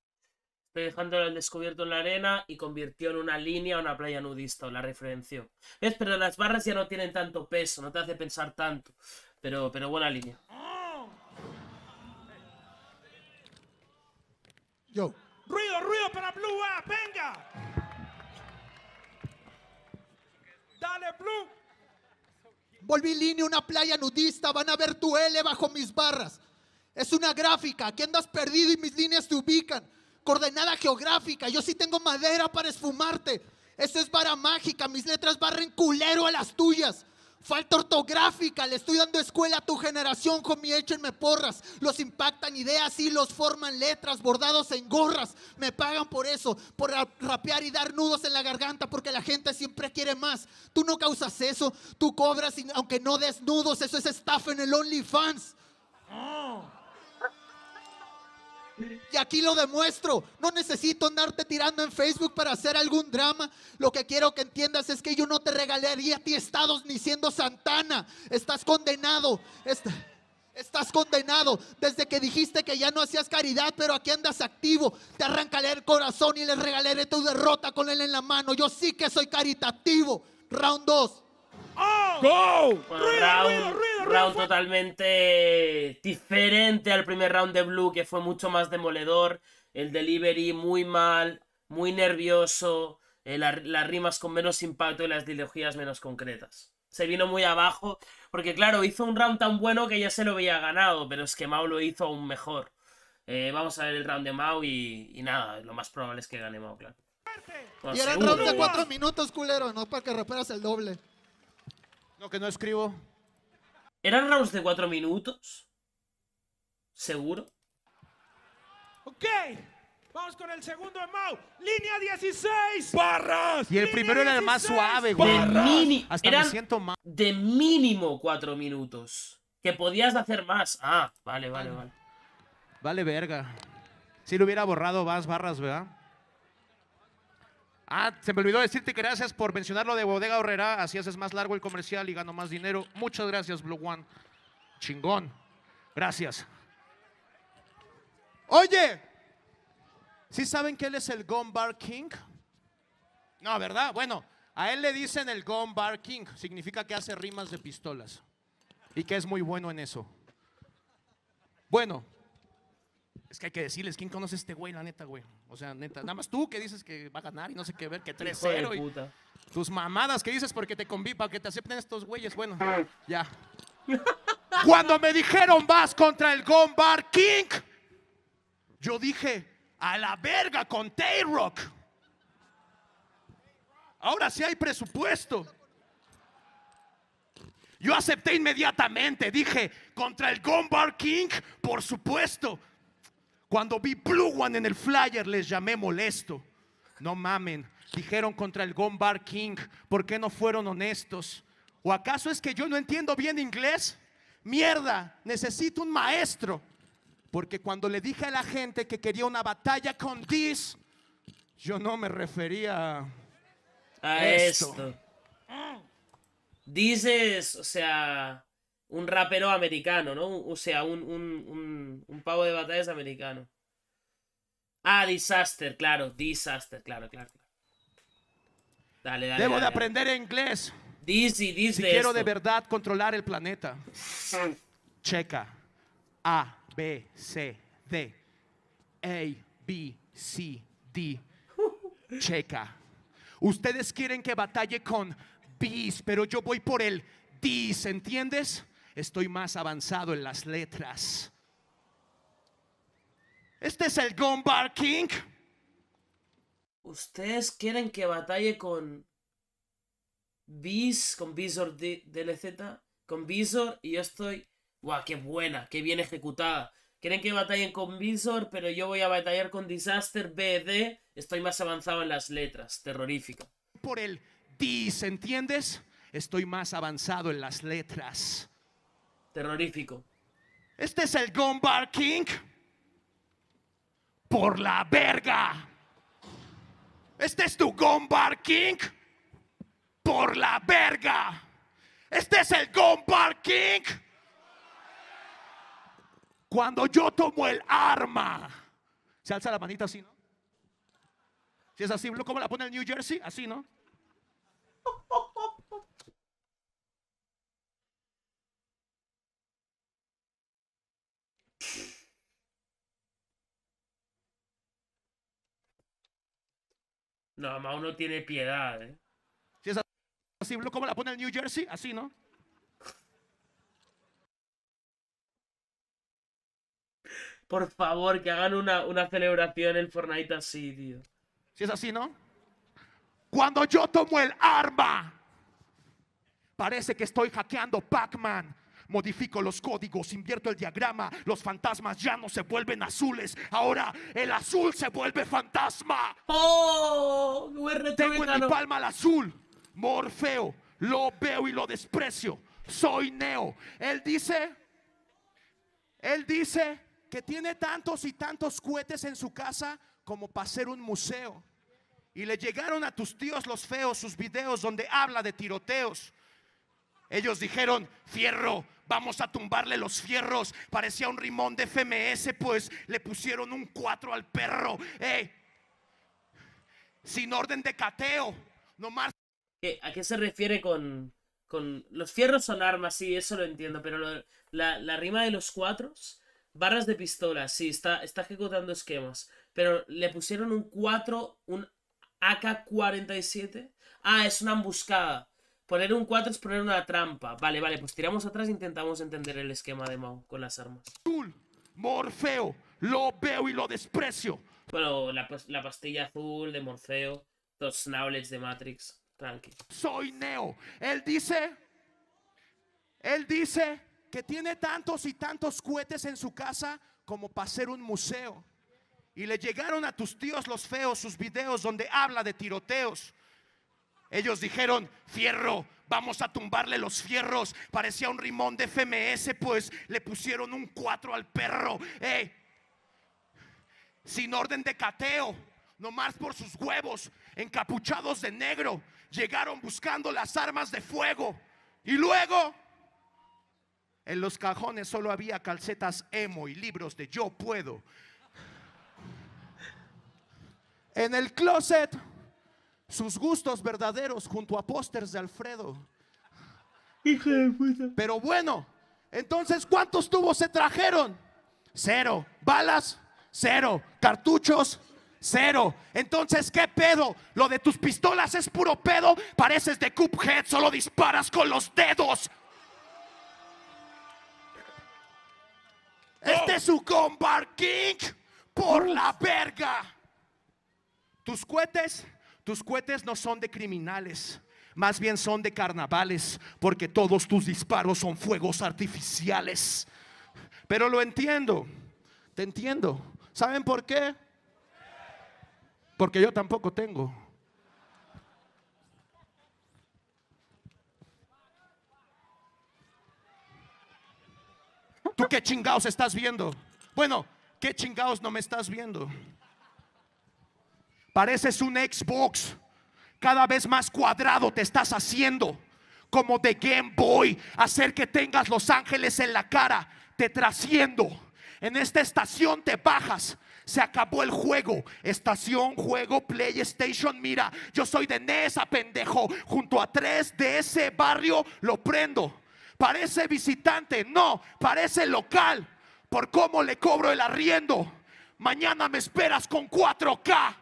Dejándolo al descubierto en la arena y convirtió en una línea a una playa nudista, o la referenció. ¿Ves? Pero las barras ya no tienen tanto peso, no te hace pensar tanto. Pero, pero buena línea. Yo. Ruido, ruido para Blue One, venga. Dale, Blue. Volví línea a una playa nudista, van a ver tu L bajo mis barras. Es una gráfica, aquí andas perdido y mis líneas te ubican. Coordenada geográfica, yo sí tengo madera para esfumarte. Eso es vara mágica, mis letras barren culero a las tuyas. Falta ortográfica, le estoy dando escuela a tu generación, homie, échenme porras. Los impactan ideas y los forman letras, bordados en gorras. Me pagan por eso, por rapear y dar nudos en la garganta, porque la gente siempre quiere más. Tú no causas eso, tú cobras, aunque no desnudos, eso es estafa en el OnlyFans. Y aquí lo demuestro, no necesito andarte tirando en Facebook para hacer algún drama. Lo que quiero que entiendas es que yo no te regalaría a ti estados ni siendo Santana. Estás condenado, Est- estás condenado. Desde que dijiste que ya no hacías caridad, pero aquí andas activo. Te arrancaré el corazón y les regalaré tu derrota con él en la mano. Yo sí que soy caritativo. Round dos. Oh, ¡Go! Bueno, ruido, round, ruido, ruido, round ruido. Totalmente diferente al primer round de Blue, que fue mucho más demoledor. El delivery muy mal, muy nervioso, eh, la, las rimas con menos impacto y las ideologías menos concretas. Se vino muy abajo, porque claro, hizo un round tan bueno que ya se lo había ganado, pero es que Mau lo hizo aún mejor. Eh, vamos a ver el round de Mau y, y nada, lo más probable es que gane Mau, claro. Bueno, y era el round de cuatro minutos, culero, no para que reparas el doble. No, que no escribo. ¿Eran rounds de cuatro minutos? ¿Seguro? Ok, vamos con el segundo de Mau. Línea dieciséés. ¡Barras! Y el primero era el más suave, güey. Hasta me siento mal. De mínimo cuatro minutos. Que podías hacer más. Ah, vale, vale, vale. Vale, verga. Si lo hubiera borrado más barras, ¿verdad? Ah, se me olvidó decirte que gracias por mencionar lo de Bodega Aurrerá. Así haces más largo el comercial y gano más dinero. Muchas gracias, Blue One. Chingón. Gracias. Oye, ¿sí saben que él es el Gone Bar King? No, ¿verdad? Bueno, a él le dicen el Gone Bar King. Significa que hace rimas de pistolas. Y que es muy bueno en eso. Bueno. Es que hay que decirles, ¿quién conoce a este güey, la neta, güey? O sea, neta, nada más tú que dices que va a ganar y no sé qué ver, que tres cero y tus mamadas que dices porque te convipa, para que te acepten estos güeyes, bueno, ya. Cuando me dijeron vas contra el Gone Bar King, yo dije, a la verga con Tay-Rock. Ahora sí hay presupuesto. Yo acepté inmediatamente, dije, contra el Gone Bar King, por supuesto. Cuando vi Blue One en el flyer les llamé molesto. No mamen, dijeron contra el Gone Bar King, ¿por qué no fueron honestos? ¿O acaso es que yo no entiendo bien inglés? Mierda, necesito un maestro. Porque cuando le dije a la gente que quería una batalla con Diz, yo no me refería a, a esto. esto. Diz es, o sea... un rapero americano, ¿no? O sea, un, un, un, un pavo de batallas americano. Ah, Disaster, claro. Disaster, claro, claro. Dale, dale. Debo dale, de aprender dale. inglés. This y this si de quiero esto. de verdad controlar el planeta. Checa. A, B, C, D. A, B, C, D. Checa. Ustedes quieren que batalle con Bis, pero yo voy por el Dis, ¿entiendes? Estoy más avanzado en las letras. Este es el Gone Bar King. Ustedes quieren que batalle con Vis, con Visor D L Z, con Visor, y yo estoy... ¡Guau, qué buena! ¡Qué bien ejecutada! Quieren que batallen con Visor, pero yo voy a batallar con Disaster B D. Estoy más avanzado en las letras. Terrorífica. Por el Dis, ¿entiendes? Estoy más avanzado en las letras. Terrorífico. Este es el Gone Bar King. Por la verga. Este es tu Gone Bar King. Por la verga. Este es el Gone Bar King. Cuando yo tomo el arma. Se alza la manita así, ¿no? Si es así, ¿cómo la pone el New Jersey? Así, ¿no? No, Mau no tiene piedad, ¿eh? Si es así, ¿cómo la pone el New Jersey? Así, ¿no? Por favor, que hagan una, una celebración en Fortnite así, tío. Si es así, ¿no? Cuando yo tomo el arma, parece que estoy hackeando Pac-Man. Modifico los códigos, invierto el diagrama. Los fantasmas ya no se vuelven azules. Ahora el azul se vuelve fantasma. ¡Oh! Tengo en mi palma el azul. Morfeo, lo veo y lo desprecio. Soy Neo. Él dice... Él dice que tiene tantos y tantos cohetes en su casa como para hacer un museo. Y le llegaron a tus tíos los feos sus videos donde habla de tiroteos. Ellos dijeron, fierro, vamos a tumbarle los fierros. Parecía un rimón de F M S, pues le pusieron un cuatro al perro. Hey, sin orden de cateo. Nomás... ¿A qué se refiere con, con... Los fierros son armas, sí, eso lo entiendo, pero lo, la, la rima de los cuatros, barras de pistola, sí, está, está ejecutando esquemas. Pero le pusieron un cuatro, un A K cuarenta y siete. Ah, es una emboscada. Poner un cuatro es poner una trampa. Vale, vale, pues tiramos atrás e intentamos entender el esquema de Mau con las armas. Azul, Morfeo, lo veo y lo desprecio. Bueno, la, la pastilla azul de Morfeo, los snowlets de Matrix, tranqui. Soy Neo. Él dice, él dice que tiene tantos y tantos cohetes en su casa como para hacer un museo. Y le llegaron a tus tíos los feos sus videos donde habla de tiroteos. Ellos dijeron, fierro, vamos a tumbarle los fierros. Parecía un rimón de F M S, pues le pusieron un cuatro al perro. Hey, sin orden de cateo, nomás por sus huevos, encapuchados de negro, llegaron buscando las armas de fuego. Y luego, en los cajones solo había calcetas emo y libros de Yo Puedo. En el closet... sus gustos verdaderos junto a pósters de Alfredo. Hijo de puta. Pero bueno, entonces, ¿cuántos tubos se trajeron? Cero. Balas, cero. Cartuchos, cero. Entonces, ¿qué pedo? Lo de tus pistolas es puro pedo. Pareces de Cuphead, solo disparas con los dedos. Oh. Este es su Combat King por la verga. Tus cohetes... Tus cohetes no son de criminales, más bien son de carnavales, porque todos tus disparos son fuegos artificiales. Pero lo entiendo, te entiendo. ¿Saben por qué? Porque yo tampoco tengo. ¿Tú qué chingados estás viendo? Bueno, ¿qué chingados no me estás viendo? Pareces un Xbox, cada vez más cuadrado te estás haciendo, como de Game Boy, hacer que tengas Los Ángeles en la cara, te trasciendo. En esta estación te bajas, se acabó el juego, estación, juego, PlayStation, mira, yo soy de N E S, pendejo, junto a tres de ese barrio lo prendo. Parece visitante, no, parece local, por cómo le cobro el arriendo. Mañana me esperas con cuatro K.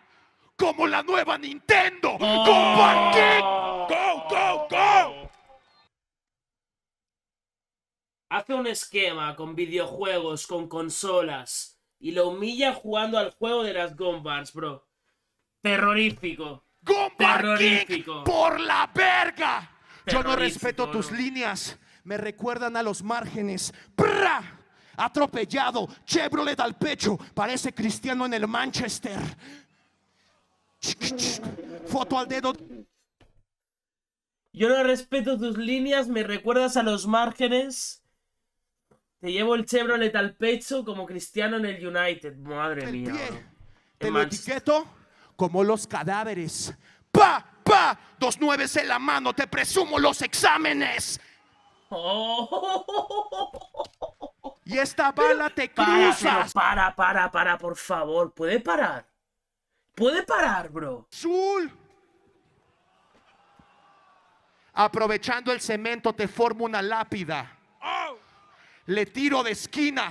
Como la nueva Nintendo. Oh. Compartir. Go, go, go. Hace un esquema con videojuegos, con consolas. Y lo humilla jugando al juego de las Gumbars, bro. Terrorífico. Gumbar King por la verga. Yo no respeto tus bro. líneas. Me recuerdan a los márgenes. ¡Pra! Atropellado. Chevrolet al pecho. Parece Cristiano en el Manchester. Foto al dedo. Yo no respeto tus líneas, me recuerdas a los márgenes. Te llevo el Chevrolet al pecho como Cristiano en el United. Madre mía. Te lo etiqueto como los cadáveres. Pa, pa, dos nueves en la mano, te presumo los exámenes. Oh. Y esta bala te cruza. Para, para, para, por favor, ¿puede parar? Puede parar, bro. Azul. Aprovechando el cemento te formo una lápida. Oh. Le tiro de esquina.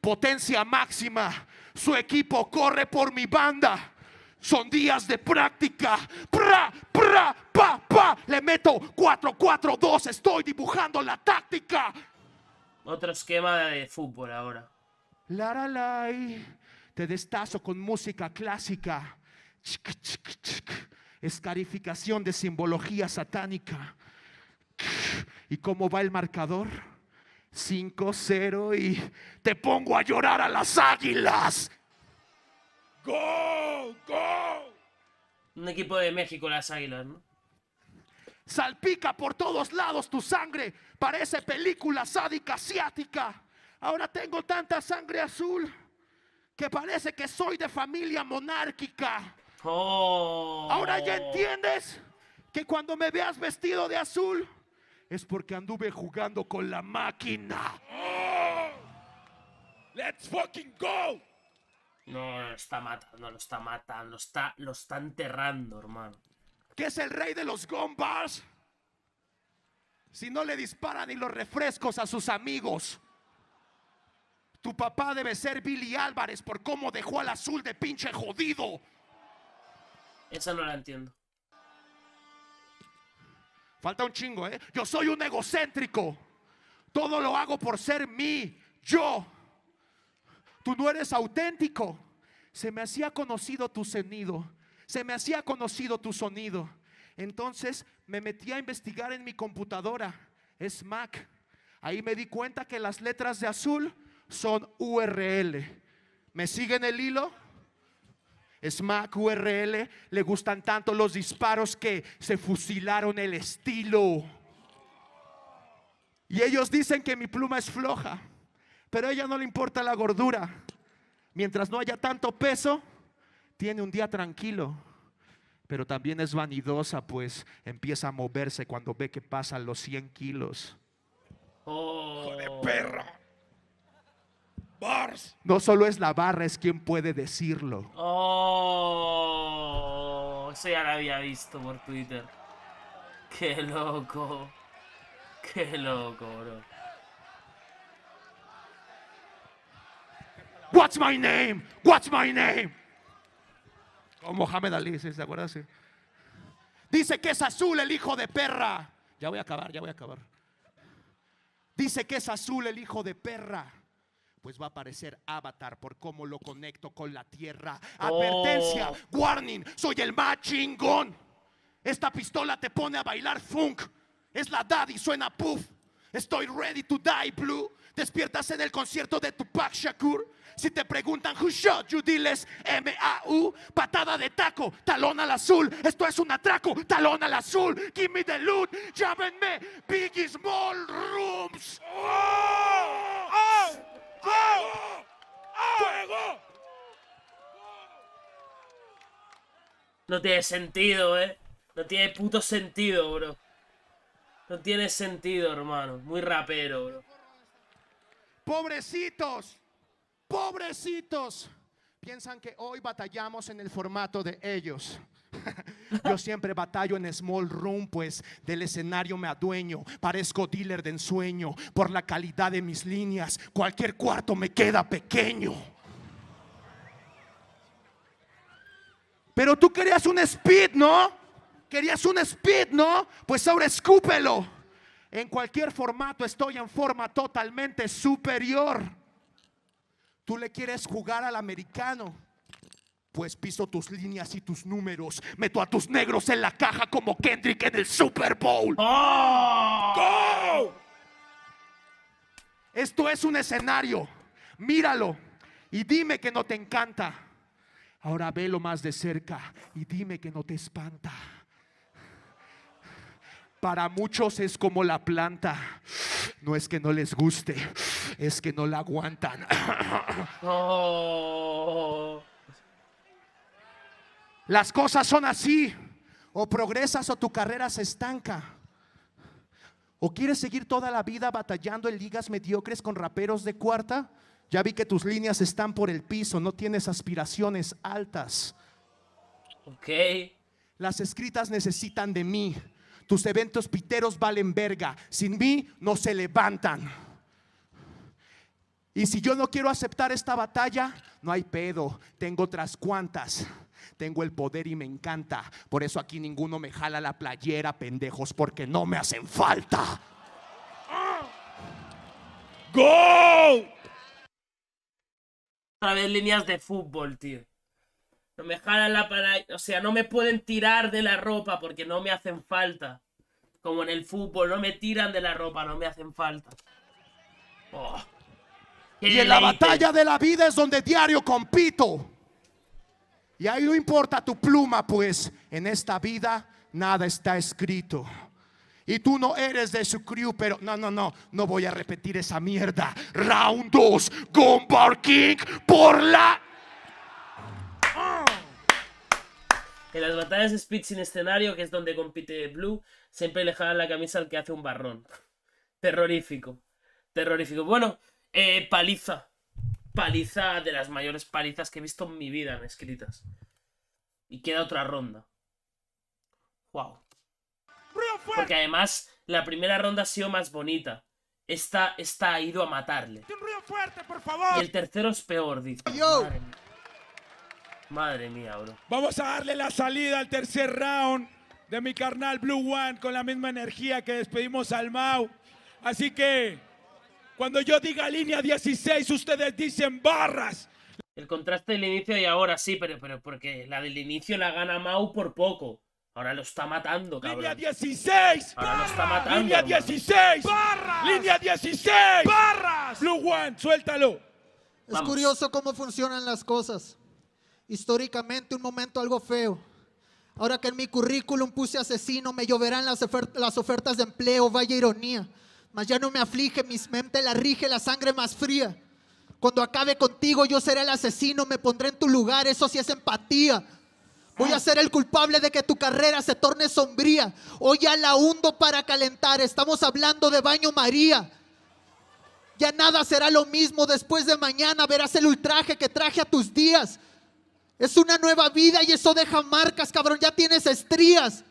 Potencia máxima. Su equipo corre por mi banda. Son días de práctica. Pra, pra, pa, pa. Le meto cuatro cuatro dos. Estoy dibujando la táctica. Otro esquema de fútbol ahora. Laralay. Te destazo con música clásica, chic, chic, chic. Escarificación de simbología satánica. ¿Y cómo va el marcador? cinco cero y te pongo a llorar a las águilas. ¡Go! ¡Go! Un equipo de México, las águilas, ¿no? Salpica por todos lados tu sangre, parece película sádica asiática. Ahora tengo tanta sangre azul que parece que soy de familia monárquica. Oh. Ahora ya entiendes que cuando me veas vestido de azul es porque anduve jugando con la máquina. Oh. Let's fucking go. No, lo está matando, lo está matando, lo está, lo está enterrando, hermano. ¿Qué es el rey de los gombars? Si no le disparan ni los refrescos a sus amigos. Tu papá debe ser Billy Álvarez por cómo dejó al azul de pinche jodido. Esa no la entiendo. Falta un chingo, ¿eh? Yo soy un egocéntrico. Todo lo hago por ser mí, yo. Tú no eres auténtico. Se me hacía conocido tu sonido. Se me hacía conocido tu sonido. Entonces me metí a investigar en mi computadora. Es Mac. Ahí me di cuenta que las letras de azul son U R L. ¿Me siguen el hilo? Smack U R L, le gustan tanto los disparos que se fusilaron el estilo. Y ellos dicen que mi pluma es floja, pero a ella no le importa la gordura. Mientras no haya tanto peso, tiene un día tranquilo. Pero también es vanidosa, pues empieza a moverse cuando ve que pasan los cien kilos. Oh. ¡Hijo de perra! No solo es la barra, es quien puede decirlo. Oh, eso ya lo había visto por Twitter. Qué loco. Qué loco, bro. What's my name? What's my name? Oh, Mohamed Ali, ¿sí? ¿Se acuerdan? Sí. Dice que es azul el hijo de perra. Ya voy a acabar, ya voy a acabar. Dice que es azul el hijo de perra. Pues va a aparecer Avatar por cómo lo conecto con la tierra. Oh. Advertencia, warning, soy el más chingón. Esta pistola te pone a bailar funk. Es la daddy, suena puff. Estoy ready to die, blue. Despiertas en el concierto de Tupac Shakur. Si te preguntan who shot you, diles M A U. Patada de taco, talón al azul. Esto es un atraco, talón al azul. Give me the loot, llámenme Biggie Small Rooms. Oh. Oh. ¡Fuego! ¡Fuego! No tiene sentido, eh. No tiene puto sentido, bro. No tiene sentido, hermano. Muy rapero, bro. Pobrecitos. Pobrecitos. Piensan que hoy batallamos en el formato de ellos. Yo siempre batallo en small room, pues del escenario me adueño. Parezco dealer de ensueño por la calidad de mis líneas. Cualquier cuarto me queda pequeño. Pero tú querías un speed, ¿no? Querías un speed, ¿no? Pues ahora escúpelo. En cualquier formato estoy en forma totalmente superior. Tú le quieres jugar al americano. Pues piso tus líneas y tus números. Meto a tus negros en la caja como Kendrick en el Super Bowl. Oh. ¡Go! Esto es un escenario. Míralo y dime que no te encanta. Ahora velo más de cerca y dime que no te espanta. Para muchos es como la planta. No es que no les guste, es que no la aguantan. Oh. Las cosas son así, o progresas o tu carrera se estanca. ¿O quieres seguir toda la vida batallando en ligas mediocres con raperos de cuarta? Ya vi que tus líneas están por el piso, no tienes aspiraciones altas. Ok. Las escritas necesitan de mí, tus eventos piteros valen verga, sin mí no se levantan. Y si yo no quiero aceptar esta batalla, no hay pedo, tengo otras cuantas. Tengo el poder y me encanta. Por eso aquí ninguno me jala la playera, pendejos, porque no me hacen falta. ¡Go! Otra vez líneas de fútbol, tío. No me jalan la playera. O sea, no me pueden tirar de la ropa porque no me hacen falta. Como en el fútbol, no me tiran de la ropa, no me hacen falta. Oh. Y en la batalla de la vida es donde diario compito. Y ahí no importa tu pluma, pues en esta vida nada está escrito. Y tú no eres de su crew, pero no, no, no, no voy a repetir esa mierda. Round dos, Gumbar King por la... Oh. En las batallas de Speed sin escenario, que es donde compite Blue, siempre le jalan la camisa al que hace un barrón. Terrorífico, terrorífico. Bueno, eh, paliza. Paliza de las mayores palizas que he visto en mi vida en escritas. Y queda otra ronda. Wow. Porque además la primera ronda ha sido más bonita. Esta, esta ha ido a matarle. Fuerte, por favor. Y el tercero es peor, dice. Madre mía. Madre mía, bro. Vamos a darle la salida al tercer round de mi carnal Blue One con la misma energía que despedimos al Mau. Así que cuando yo diga línea dieciséis, ustedes dicen barras. El contraste del inicio y ahora sí, pero, pero porque la del inicio la gana Mau por poco. Ahora lo está matando, cabrón. Línea dieciséis. Ahora barras, lo está matando. Línea dieciséis. Barras. Línea dieciséis. Barras. Blue One, suéltalo. Es Vamos. curioso cómo funcionan las cosas. Históricamente, un momento algo feo. Ahora que en mi currículum puse asesino, me lloverán las, ofer las ofertas de empleo. Vaya ironía. Mas ya no me aflige, mi mente la rige, la sangre más fría. Cuando acabe contigo, yo seré el asesino, me pondré en tu lugar. Eso sí es empatía. Voy a ser el culpable de que tu carrera se torne sombría. Hoy ya la hundo para calentar. Estamos hablando de Baño María. Ya nada será lo mismo. Después de mañana verás el ultraje que traje a tus días. Es una nueva vida y eso deja marcas, cabrón. Ya tienes estrías.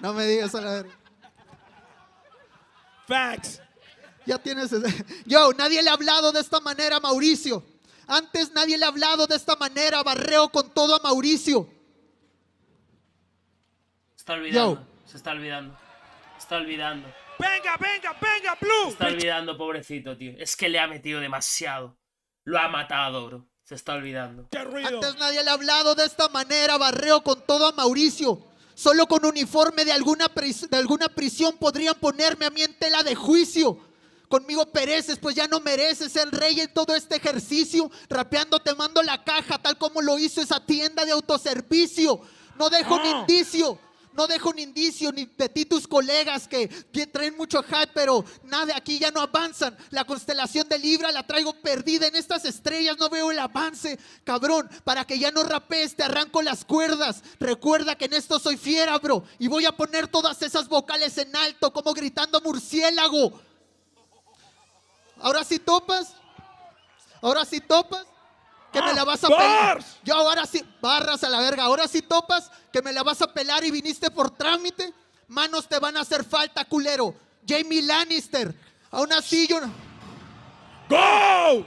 No me digas a la verga. Facts. Ya tienes... Yo, nadie le ha hablado de esta manera a Mauricio. Antes nadie le ha hablado de esta manera. Barreo con todo a Mauricio. Se está olvidando. Yo. Se está olvidando. Se está olvidando. Venga, venga, venga, Blue. Se está olvidando, pobrecito, tío. Es que le ha metido demasiado. Lo ha matado, bro. Se está olvidando. Antes nadie le ha hablado de esta manera. Barreo con todo a Mauricio. Solo con uniforme de alguna, de alguna prisión podrían ponerme a mí en tela de juicio. Conmigo pereces, pues ya no mereces ser rey en todo este ejercicio. Rapeando te mando la caja, tal como lo hizo esa tienda de autoservicio. No dejo un indicio, no dejo un indicio ni de ti tus colegas que, que traen mucho hype, pero nada, aquí ya no avanzan. La constelación de Libra la traigo perdida en estas estrellas, no veo el avance. Cabrón, para que ya no rapees te arranco las cuerdas. Recuerda que en esto soy fiera, bro, y voy a poner todas esas vocales en alto como gritando murciélago. Ahora sí topas, ahora sí topas, que me la vas a pelar. Yo ahora sí, barras a la verga, ahora sí topas, que me la vas a pelar y viniste por trámite. Manos te van a hacer falta, culero. Jamie Lannister, aún así yo no... ¡Go!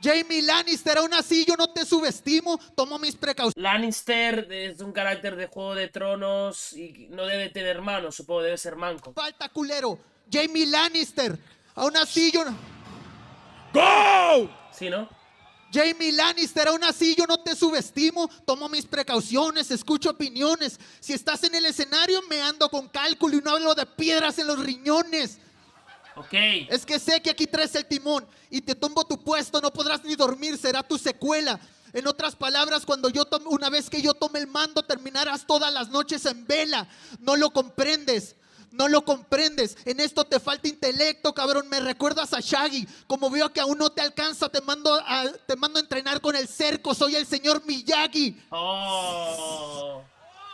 Jamie Lannister, aún así yo no te subestimo, tomo mis precauciones. Lannister es un carácter de Juego de Tronos y no debe tener hermanos, supongo, debe ser manco. Falta, culero. Jamie Lannister. Aún así yo no... ¡Go! ¿Sí, no? Jamie Lannister, aún así yo no te subestimo. Tomo mis precauciones, escucho opiniones. Si estás en el escenario me ando con cálculo y no hablo de piedras en los riñones. Ok. Es que sé que aquí traes el timón y te tumbo tu puesto, no podrás ni dormir, será tu secuela. En otras palabras, cuando yo tome, una vez que yo tome el mando, terminarás todas las noches en vela. No lo comprendes. No lo comprendes, en esto te falta intelecto, cabrón, me recuerdas a Shaggy. Como veo que aún no te alcanza, te mando a, te mando a entrenar con el cerco, soy el señor Miyagi. Oh.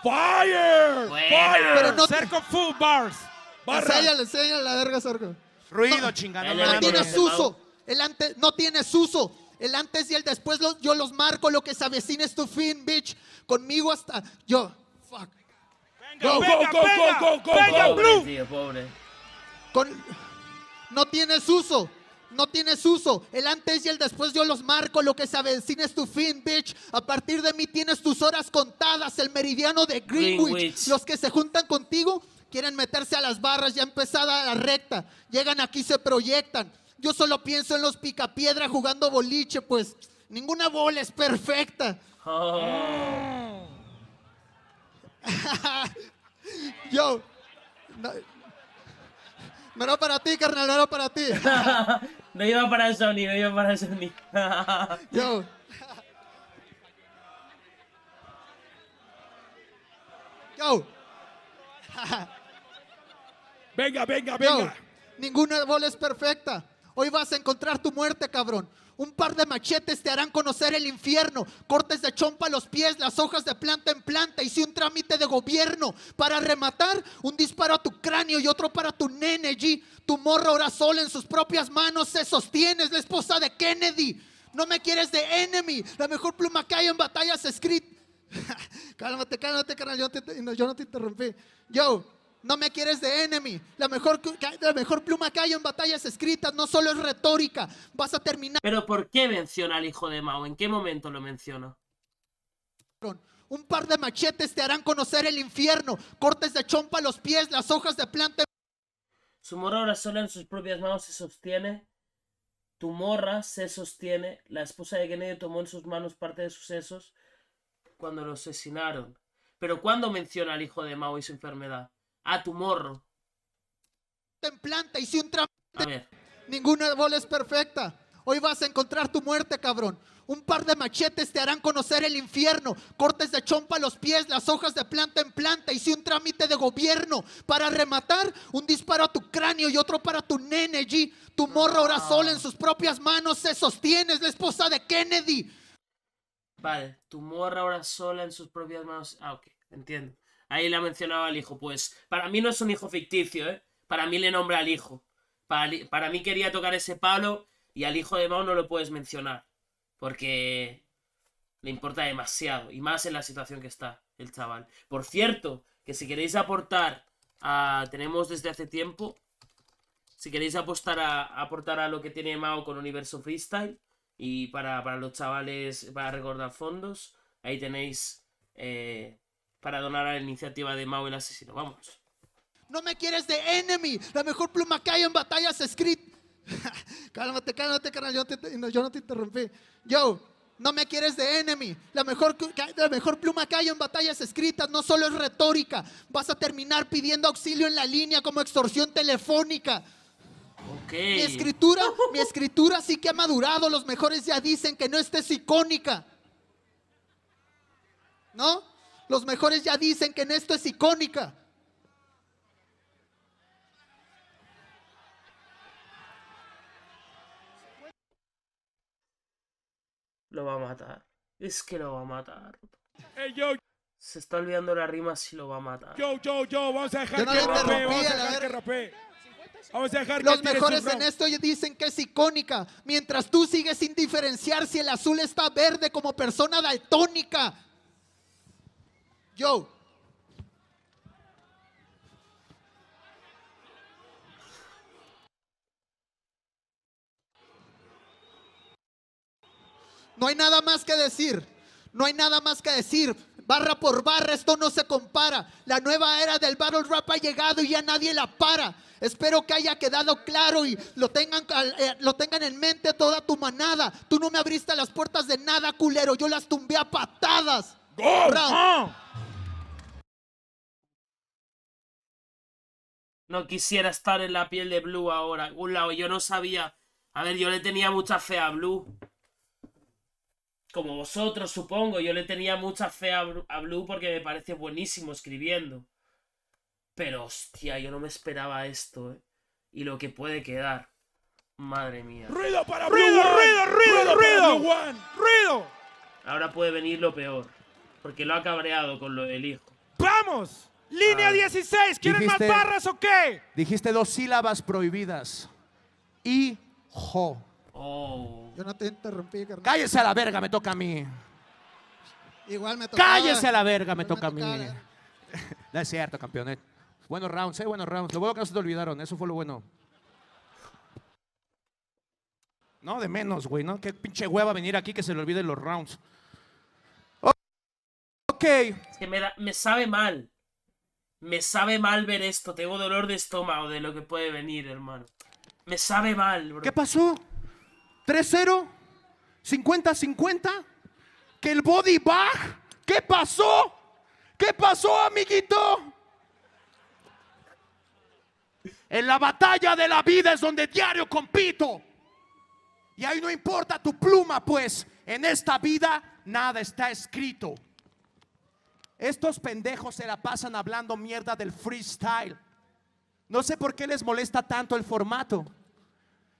¡Fire! Bueno. ¡Fire! Pero no te... Cerco full bars. Enséñale, enséñale la verga, cerco. Ruido, no, chingada. No, no tienes uso, el antes, no tienes uso. El antes y el después los, yo los marco, lo que se avecina es tu fin, bitch. Conmigo hasta... Yo... Fuck. Go, venga, go, venga, go, go, go, venga, go, go, go, go, go, Blue. Tío, pobre. Con... No tienes uso, no tienes uso. El antes y el después yo los marco. Lo que se avecina es tu fin, bitch. A partir de mí tienes tus horas contadas. El meridiano de Greenwich. Greenwich. Los que se juntan contigo quieren meterse a las barras. Ya empezada la recta. Llegan aquí, se proyectan. Yo solo pienso en los picapiedra jugando boliche, pues ninguna bola es perfecta. Oh. Yo, no, no era para ti, carnal, no era para ti. No iba para el Sony, no iba para el Sony. Yo. Yo. Venga, venga, venga. Yo. Ninguna bola es perfecta. Hoy vas a encontrar tu muerte, cabrón. Un par de machetes te harán conocer el infierno. Cortes de chompa a los pies, las hojas de planta en planta. Hice un trámite de gobierno para rematar. Un disparo a tu cráneo y otro para tu nene, G. Tu morro ahora sola en sus propias manos se sostiene. Es la esposa de Kennedy. No me quieres de enemy. La mejor pluma que hay en batallas escrita. Cálmate, cálmate, carnal. Yo, te, no, yo no te interrumpí. Yo. No me quieres de enemy. La mejor, la mejor pluma que hay en batallas escritas. No solo es retórica. Vas a terminar. ¿Pero por qué menciona al hijo de Mau? ¿En qué momento lo menciona? Un par de machetes te harán conocer el infierno. Cortes de chompa a los pies, las hojas de planta. Su morra ahora sola en sus propias manos se sostiene. Tu morra se sostiene. La esposa de Kennedy tomó en sus manos parte de sus sesos cuando lo asesinaron. ¿Pero cuándo menciona al hijo de Mau y su enfermedad? A tu morro. En planta hice un trámite. A ver. Ninguna bola es perfecta. Hoy vas a encontrar tu muerte, cabrón. Un par de machetes te harán conocer el infierno. Cortes de chompa a los pies, las hojas de planta en planta. Hice un trámite de gobierno para rematar. Un disparo a tu cráneo y otro para tu nene, G. Tu morro ahora no. sola en sus propias manos se sostiene. Es la esposa de Kennedy. Vale, tu morro ahora sola en sus propias manos. Ah, ok, entiendo. Ahí le ha mencionado al hijo. Pues para mí no es un hijo ficticio, ¿eh? Para mí le nombra al hijo. Para, para mí quería tocar ese palo y al hijo de Mau no lo puedes mencionar. Porque le importa demasiado. Y más en la situación que está el chaval. Por cierto, que si queréis aportar a... Tenemos desde hace tiempo... Si queréis apostar a, a aportar a lo que tiene Mau con Universo Freestyle y para, para los chavales, para recordar fondos, ahí tenéis... Eh, para donar a la iniciativa de Mau el asesino. Vamos. No me quieres de enemy. La mejor pluma que hay en batallas escritas. Cálmate, cálmate, carnal. Yo, te, no, yo no te interrumpí. Yo. No me quieres de enemy. La mejor, la mejor pluma que hay en batallas escritas. No solo es retórica. Vas a terminar pidiendo auxilio en la línea como extorsión telefónica. Okay. Mi escritura, mi escritura sí que ha madurado. Los mejores ya dicen que no estés icónica. ¿No? Los mejores ya dicen que en esto es icónica. Lo va a matar. Es que lo va a matar. Hey, yo. Se está olvidando la rima si lo va a matar. Yo, yo, yo, vamos a dejar no que rapee, vamos a dejar que rapee. Vamos a dejar que Los mejores en esto dicen que es icónica, mientras tú sigues sin diferenciar si el azul está verde como persona daltónica. Yo. No hay nada más que decir. No hay nada más que decir. Barra por barra, esto no se compara. La nueva era del battle rap ha llegado y ya nadie la para. Espero que haya quedado claro y lo tengan, eh, lo tengan en mente toda tu manada. Tú no me abriste las puertas de nada, culero. Yo las tumbé a patadas. ¡Gol! ¡Ah! No quisiera estar en la piel de Blue ahora. Un lado, yo no sabía. A ver, yo le tenía mucha fe a Blue. Como vosotros, supongo. Yo le tenía mucha fe a, a Blue porque me parece buenísimo escribiendo. Pero, hostia, yo no me esperaba esto, ¿eh? Y lo que puede quedar. Madre mía. ¡Ruido para Blue! ¡Ruido, ruido, ruido, ruido! ¡Ruido! ¡Ruido! Ahora puede venir lo peor. Porque lo ha cabreado con lo del hijo. ¡Vamos! Línea dieciséis, ¿quieren dijiste, más barras o qué? Dijiste dos sílabas prohibidas. Hijo. Oh. Yo no te interrumpí, carnal. Cállese a la verga, me toca a mí. Igual me toca. Cállese a la verga, me toca, me toca a mí. No es cierto, campeonet. Buenos rounds, eh, buenos rounds. Lo bueno que no se te olvidaron, eso fue lo bueno. No, de menos, güey, ¿no? Qué pinche hueva venir aquí que se le olviden los rounds. Oh. Ok. Es que me, da, me sabe mal. Me sabe mal ver esto, tengo dolor de estómago de lo que puede venir, hermano. Me sabe mal, bro. ¿Qué pasó? ¿tres cero? ¿cincuenta cincuenta? ¿Que el body bag? ¿Qué pasó? ¿Qué pasó, amiguito? En la batalla de la vida es donde diario compito. Y ahí no importa tu pluma, pues en esta vida nada está escrito. Estos pendejos se la pasan hablando mierda del freestyle. No sé por qué les molesta tanto el formato.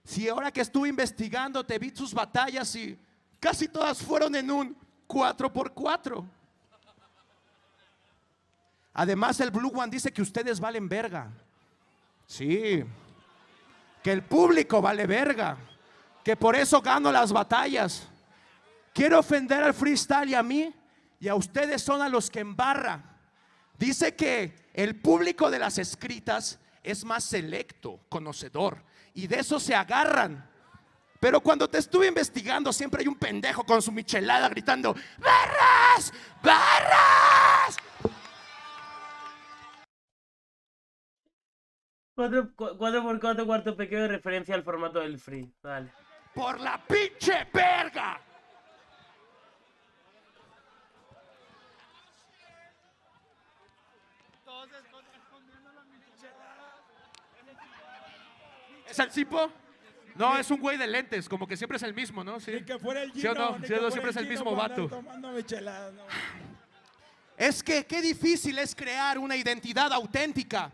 Si ahora que estuve investigando te vi sus batallas y casi todas fueron en un cuatro por cuatro. Además, el Blue One dice que ustedes valen verga. Sí, que el público vale verga, que por eso gano las batallas. Quiero ofender al freestyle y a mí, y a ustedes son a los que embarra. Dice que el público de las escritas es más selecto, conocedor, y de eso se agarran. Pero cuando te estuve investigando siempre hay un pendejo con su michelada gritando ¡barras! ¡Barras! cuatro por cuatro, cuarto pequeño de referencia al formato del free. Vale. ¡Por la pinche verga! ¿Es el C I P O? No, es un güey de lentes, como que siempre es el mismo, ¿no? Sí. Ni que fuera el Gino, ¿sí o no? Ni que fuera siempre el es el mismo vato. Michelada, no. Es que qué difícil es crear una identidad auténtica.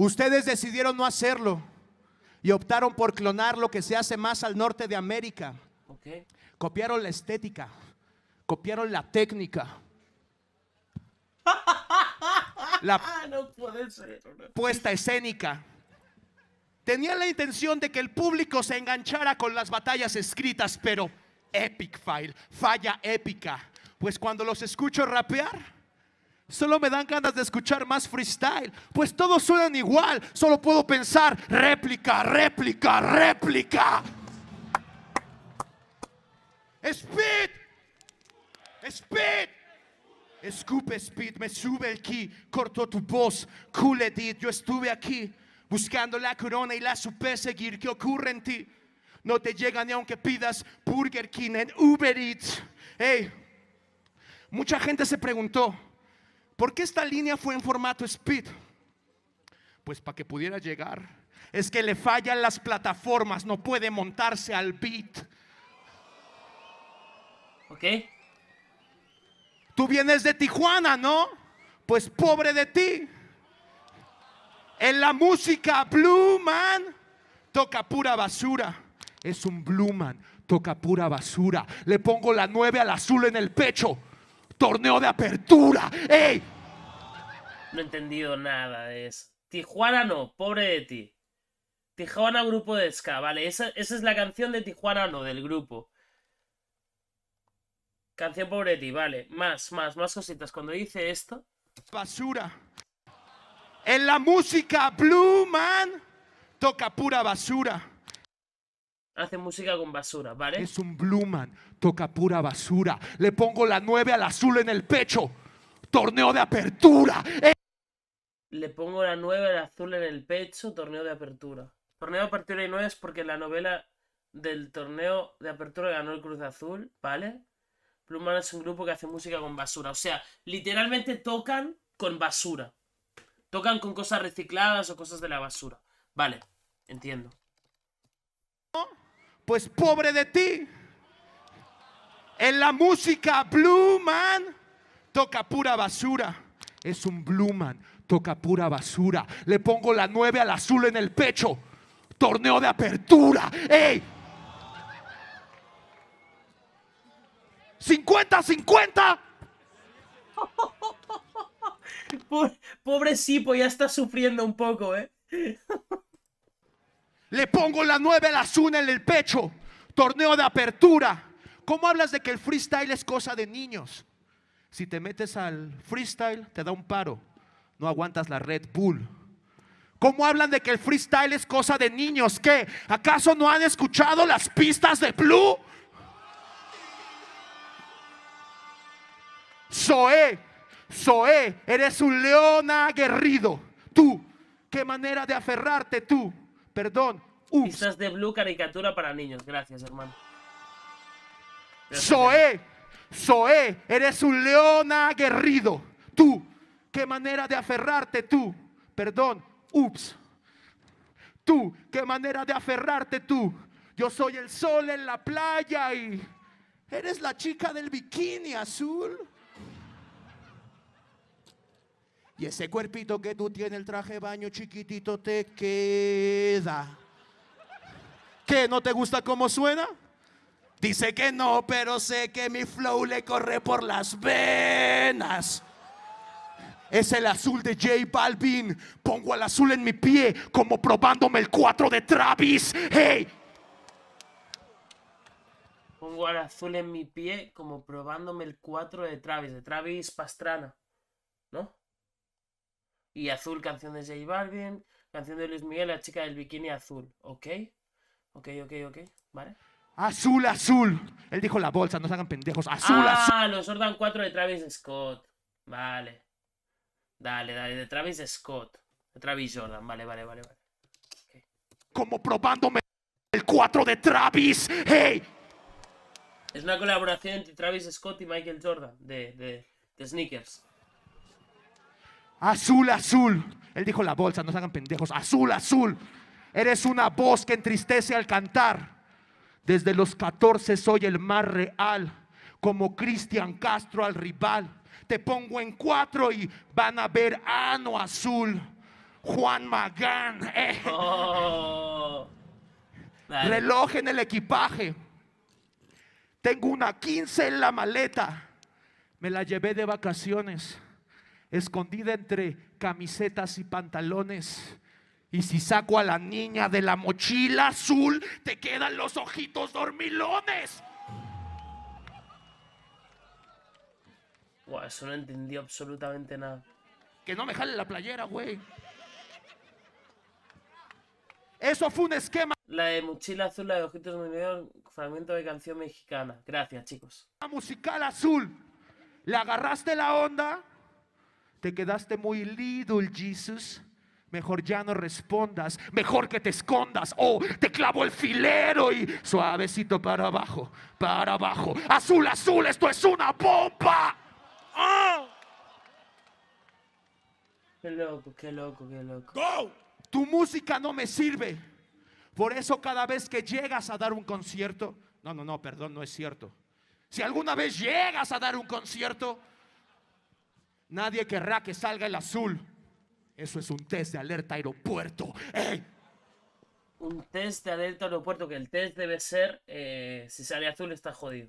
Ustedes decidieron no hacerlo y optaron por clonar lo que se hace más al norte de América. Okay. Copiaron la estética, copiaron la técnica. La no puede ser, no. Puesta escénica. Tenían la intención de que el público se enganchara con las batallas escritas, pero epic fail, falla épica. Pues cuando los escucho rapear, solo me dan ganas de escuchar más freestyle, pues todos suenan igual, solo puedo pensar réplica, réplica, réplica. Speed, Speed. Escupe Speed, me sube el ki, cortó tu voz, cool edit, yo estuve aquí. Buscando la corona y la supe seguir. ¿Qué ocurre en ti? No te llega ni aunque pidas Burger King en Uber Eats. Hey, mucha gente se preguntó, ¿por qué esta línea fue en formato Speed? Pues para que pudiera llegar. Es que le fallan las plataformas, no puede montarse al beat. Ok. Tú vienes de Tijuana, ¿no? Pues pobre de ti. En la música Blue Man toca pura basura. Es un Blue Man, toca pura basura. Le pongo la nueve al azul en el pecho. Torneo de apertura. ¡Ey! No he entendido nada de eso. Tijuana no, pobre de ti. Tijuana grupo de ska, vale. Esa, esa es la canción de Tijuana no, del grupo. Canción pobre de ti, vale. Más, más, más cositas. Cuando dice esto... Basura. En la música Blue Man toca pura basura. Hace música con basura, ¿vale? Es un Blue Man, toca pura basura. Le pongo la nueve al azul en el pecho. Torneo de apertura. Eh. Le pongo la nueve al azul en el pecho, torneo de apertura. Torneo de apertura y nueve es porque la novela del torneo de apertura ganó el Cruz Azul, ¿vale? Blue Man es un grupo que hace música con basura. O sea, literalmente tocan con basura. Tocan con cosas recicladas o cosas de la basura. Vale, entiendo. Pues pobre de ti. En la música Blue Man toca pura basura. Es un Blue Man, toca pura basura. Le pongo la nueve al azul en el pecho. Torneo de apertura. ¡Ey! ¡cincuenta cincuenta! Pobre, pobre Sipo, ya está sufriendo un poco, ¿eh? Le pongo la nueve a la Zuna en el pecho. Torneo de apertura. ¿Cómo hablas de que el freestyle es cosa de niños? Si te metes al freestyle, te da un paro. No aguantas la Red Bull. ¿Cómo hablan de que el freestyle es cosa de niños? ¿Qué? ¿Acaso no han escuchado las pistas de Blue? Zoé. Zoé, eres un león aguerrido. Tú, qué manera de aferrarte tú. Perdón. Pistas de Blue, caricatura para niños. Gracias, hermano. Gracias, Zoé, Zoé, eres un león aguerrido. Tú, qué manera de aferrarte tú. Perdón. Ups. Tú, qué manera de aferrarte tú. Yo soy el sol en la playa y eres la chica del bikini azul. Y ese cuerpito que tú tienes, el traje de baño chiquitito te queda. ¿Qué? ¿No te gusta cómo suena? Dice que no, pero sé que mi flow le corre por las venas. Es el azul de J Balvin. Pongo el azul en mi pie como probándome el cuatro de Travis. ¡Hey! Pongo el azul en mi pie como probándome el cuatro de Travis. De Travis Pastrana, ¿no? Y azul, canción de J Balvin, canción de Luis Miguel, la chica del bikini azul. ¿Ok? Ok, ok, ok. ¿Vale? Azul, azul. Él dijo la bolsa, no se hagan pendejos. Azul, ah, azul. Ah, los Ordan cuatro de Travis Scott. Vale. Dale, dale, de Travis Scott. De Travis Jordan. Vale, vale, vale, vale. Okay. Como probándome el cuatro de Travis. ¡Hey! Es una colaboración entre Travis Scott y Michael Jordan. De, de, de Sneakers. Azul, azul. Él dijo la bolsa, no se hagan pendejos. Azul, azul. Eres una voz que entristece al cantar. Desde los catorce soy el más real. Como Cristian Castro al rival. Te pongo en cuatro y van a ver ano azul. Juan Magán. Eh. Oh. Reloj en el equipaje. Tengo una quince en la maleta. Me la llevé de vacaciones. Escondida entre camisetas y pantalones. Y si saco a la niña de la mochila azul, te quedan los ojitos dormilones. Buah, eso no entendí absolutamente nada. Que no me jale la playera, güey. Eso fue un esquema. La de mochila azul, la de ojitos dormilones, fragmento de canción mexicana. Gracias, chicos. La musical azul. Le agarraste la onda. Te quedaste muy little, Jesus. Mejor ya no respondas, mejor que te escondas. Oh, te clavo el filero y suavecito para abajo, para abajo. Azul, azul, esto es una bomba. ¡Oh! Qué loco, qué loco, qué loco. ¡Go! Tu música no me sirve. Por eso cada vez que llegas a dar un concierto. No, no, no, perdón, no es cierto. Si alguna vez llegas a dar un concierto, nadie querrá que salga el azul. Eso es un test de alerta aeropuerto. ¡Eh! Un test de alerta aeropuerto, que el test debe ser, eh, si sale azul está jodido.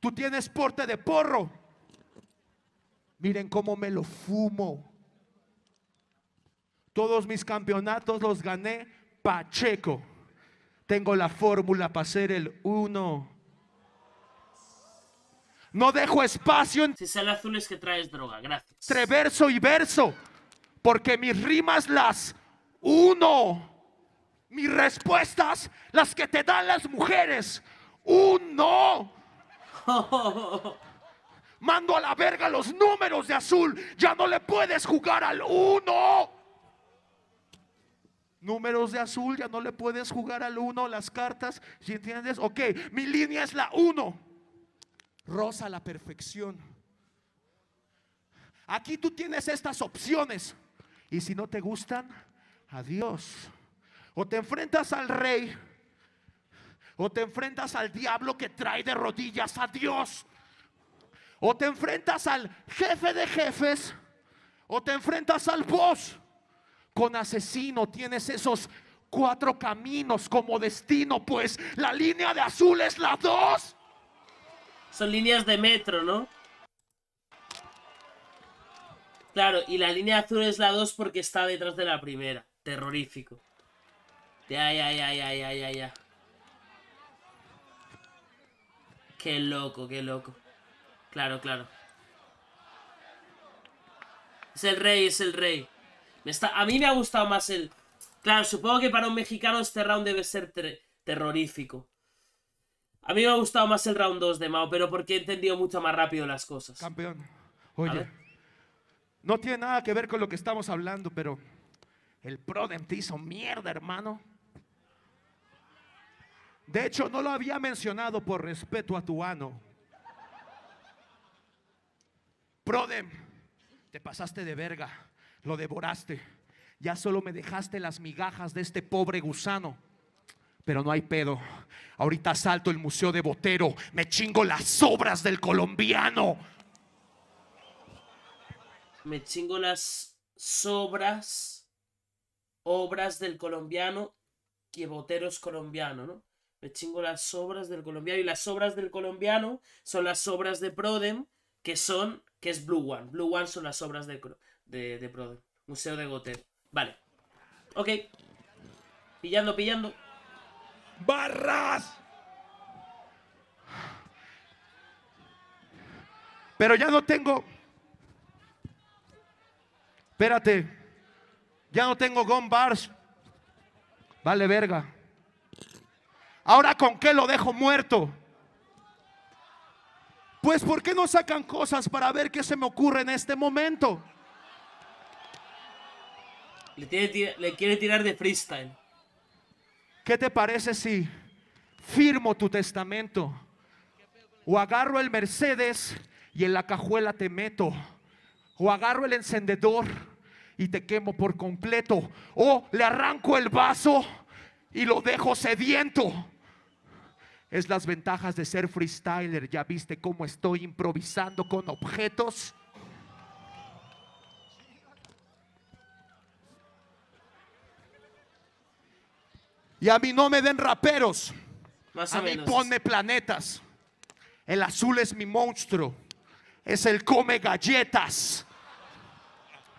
Tú tienes porte de porro. Miren cómo me lo fumo. Todos mis campeonatos los gané Pacheco. Tengo la fórmula para ser el uno. No dejo espacio en... Si sale azul es que traes droga, gracias. Entre verso y verso. Porque mis rimas las uno. Mis respuestas, las que te dan las mujeres. Uno. Mando a la verga los números de azul. Ya no le puedes jugar al uno. Números de azul, ya no le puedes jugar al uno. Las cartas, ¿sí entiendes? Ok, mi línea es la uno. Rosa a la perfección. Aquí tú tienes estas opciones. Y si no te gustan, adiós. O te enfrentas al rey, o te enfrentas al diablo que trae de rodillas a Dios, o te enfrentas al jefe de jefes, o te enfrentas al boss. Con Asesino tienes esos cuatro caminos como destino, pues la línea de azul es la dos. Son líneas de metro, ¿no? Claro, y la línea azul es la dos porque está detrás de la primera. Terrorífico. Ya, ya, ya, ya, ya, ya, ya. Qué loco, qué loco. Claro, claro. Es el rey, es el rey. Me está... A mí me ha gustado más el... Claro, supongo que para un mexicano este round debe ser ter... terrorífico. A mí me ha gustado más el round dos de Mau, pero porque he entendido mucho más rápido las cosas. Campeón, oye... No tiene nada que ver con lo que estamos hablando, pero el Prodem te hizo mierda, hermano. De hecho, no lo había mencionado por respeto a tu ano. Prodem, te pasaste de verga, lo devoraste. Ya solo me dejaste las migajas de este pobre gusano. Pero no hay pedo. Ahorita asalto el museo de Botero, me chingo las obras del colombiano. me chingo las sobras, obras del colombiano, que Botero es colombiano, ¿no? Me chingo las obras del colombiano, y las obras del colombiano son las obras de Prodem, que son, que es Blue One. Blue One son las obras de, de, de Prodem, Museo de Botero. Vale, ok, pillando, pillando. ¡Barras! Pero ya no tengo... Espérate. Ya no tengo gun bars. Vale verga. ¿Ahora con qué lo dejo muerto? Pues ¿por qué no sacan cosas para ver qué se me ocurre en este momento? Le, tiene, le quiere tirar de freestyle. ¿Qué te parece si firmo tu testamento? O agarro el Mercedes y en la cajuela te meto. O agarro el encendedor y te quemo por completo. O le arranco el vaso y lo dejo sediento. Es las ventajas de ser freestyler. ¿Ya viste cómo estoy improvisando con objetos? Y a mí no me den raperos. Más o menos. A mí ponme planetas. El azul es mi monstruo. Es el come galletas.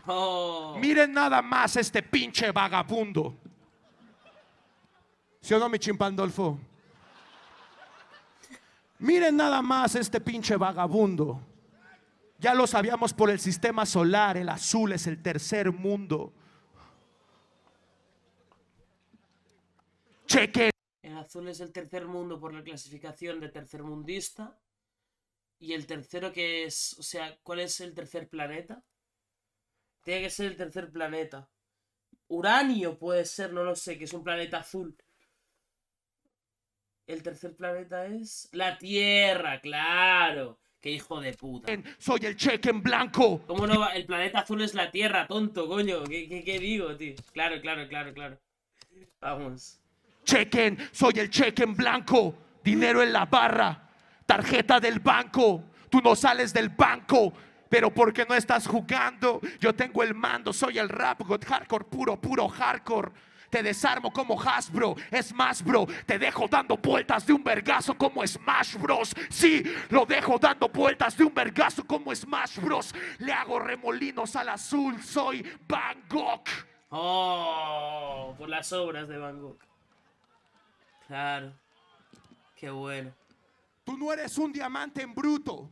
Oh. Miren nada más este pinche vagabundo. ¿Sí o no, mi chimpandolfo? Miren nada más este pinche vagabundo. Ya lo sabíamos por el sistema solar. El azul es el tercer mundo. Chequen. El azul es el tercer mundo por la clasificación de tercermundista. Y el tercero que es, o sea, ¿cuál es el tercer planeta? Tiene que ser el tercer planeta. Uranio puede ser, no lo sé, que es un planeta azul. El tercer planeta es la Tierra, claro. ¡Qué hijo de puta! Soy el cheque en blanco. ¿Cómo no va? El planeta azul es la Tierra, tonto, coño. ¿Qué, qué, qué digo, tío? Claro, claro, claro, claro. Vamos. Chequen, soy el cheque en blanco. Dinero en la barra. Tarjeta del banco, tú no sales del banco, pero porque no estás jugando, yo tengo el mando, soy el rap, God hardcore, puro, puro hardcore, te desarmo como Hasbro, es más bro, te dejo dando vueltas de un vergazo como Smash Bros, sí, lo dejo dando vueltas de un vergazo como Smash Bros, le hago remolinos al azul, soy Van Gogh. Oh, por las obras de Van Gogh. Claro, qué bueno. Tú no eres un diamante en bruto,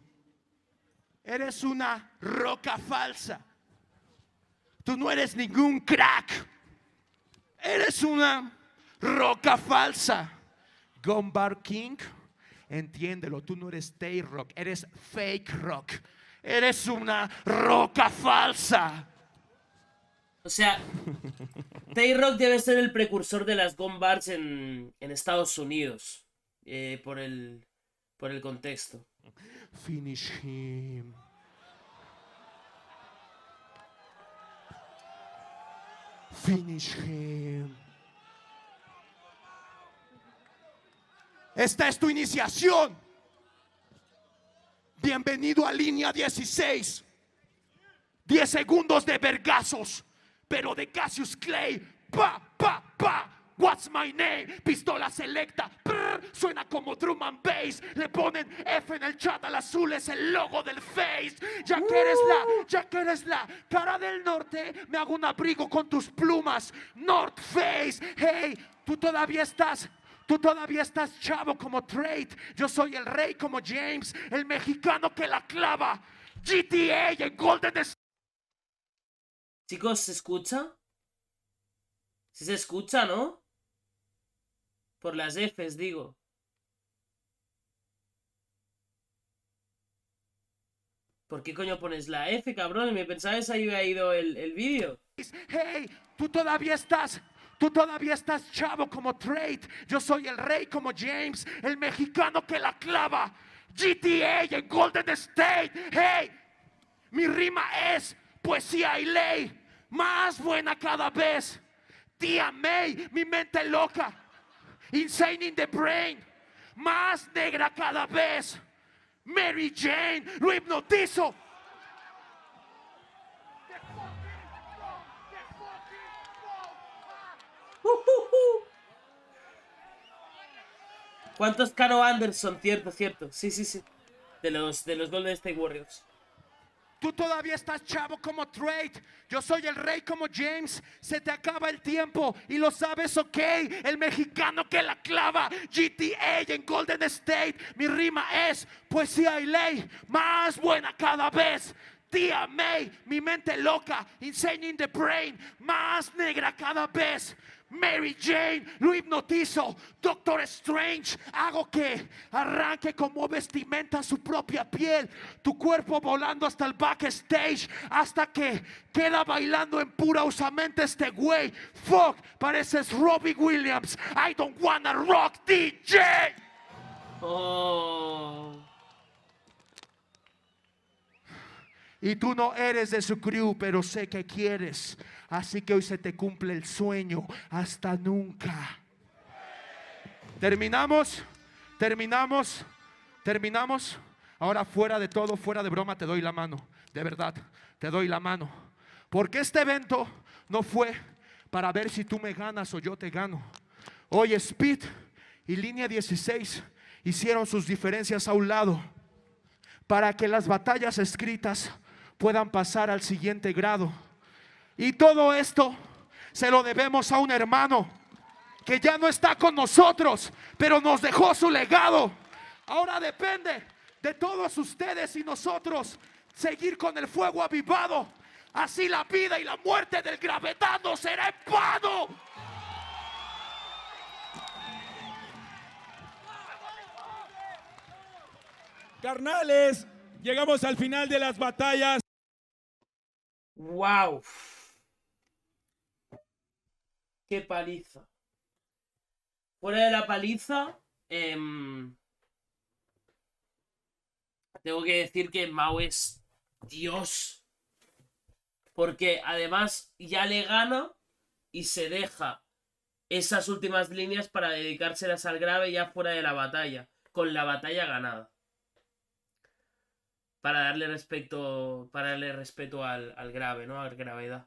eres una roca falsa. Tú no eres ningún crack, eres una roca falsa. Gumbar King, entiéndelo, tú no eres Tay-Rock, eres fake rock, eres una roca falsa. O sea, Tay-Rock debe ser el precursor de las Gumbars en, en Estados Unidos, eh, por el... por el contexto. Finish him. Finish him. Esta es tu iniciación. Bienvenido a Línea dieciséis. diez segundos de vergazos, pero de Cassius Clay. Pa, pa, pa. What's my name? Pistola selecta. Prr, suena como drum and bass. Le ponen F en el chat al azul, es el logo del face. Ya que eres la, ya que eres la cara del norte, me hago un abrigo con tus plumas. North Face. Hey, tú todavía estás... Tú todavía estás chavo como Trade. Yo soy el rey como James, el mexicano que la clava. G T A en Golden... Chicos, ¿se escucha? Si se escucha, ¿no? Por las Fs, digo. ¿Por qué coño pones la F, cabrón? Me pensaba que se había ido el, el vídeo. Hey, tú todavía estás, tú todavía estás chavo como Trade. Yo soy el rey como James, el mexicano que la clava. G T A en Golden State. Hey, mi rima es poesía y ley, más buena cada vez. Tía May, mi mente loca, insane in the brain, más negra cada vez. Mary Jane, lo hipnotizo. ¿Cuánto es Caro Anderson? Cierto, cierto. Sí, sí, sí. De los, de los Golden State Warriors. Tú todavía estás chavo como Trade. Yo soy el rey como James. Se te acaba el tiempo y lo sabes, ok. El mexicano que la clava. G T A en Golden State. Mi rima es poesía y ley. Más buena cada vez. Tía May, mi mente loca. Insane in the brain. Más negra cada vez. Mary Jane, lo hipnotizo, Doctor Strange, hago que arranque como vestimenta su propia piel, tu cuerpo volando hasta el backstage, hasta que queda bailando en pura usamente este güey. Fuck, pareces Robbie Williams, I don't wanna rock D J. Oh. Y tú no eres de su crew, pero sé que quieres. Así que hoy se te cumple el sueño. Hasta nunca. Terminamos, terminamos, terminamos. Ahora fuera de todo, fuera de broma, te doy la mano. De verdad, te doy la mano. Porque este evento no fue para ver si tú me ganas o yo te gano. Hoy Speed y Línea dieciséis hicieron sus diferencias a un lado para que las batallas escritas puedan pasar al siguiente grado. Y todo esto se lo debemos a un hermano que ya no está con nosotros, pero nos dejó su legado. Ahora depende de todos ustedes y nosotros seguir con el fuego avivado. Así la vida y la muerte del Gravedad no será en vano. Carnales, llegamos al final de las batallas. ¡Wow! ¡Qué paliza! Fuera de la paliza, eh, tengo que decir que Mau es Dios. Porque además ya le gana y se deja esas últimas líneas para dedicárselas al Grave ya fuera de la batalla. Con la batalla ganada. Para darle respeto, para darle respeto al, al grave, ¿no? Al Gravedad.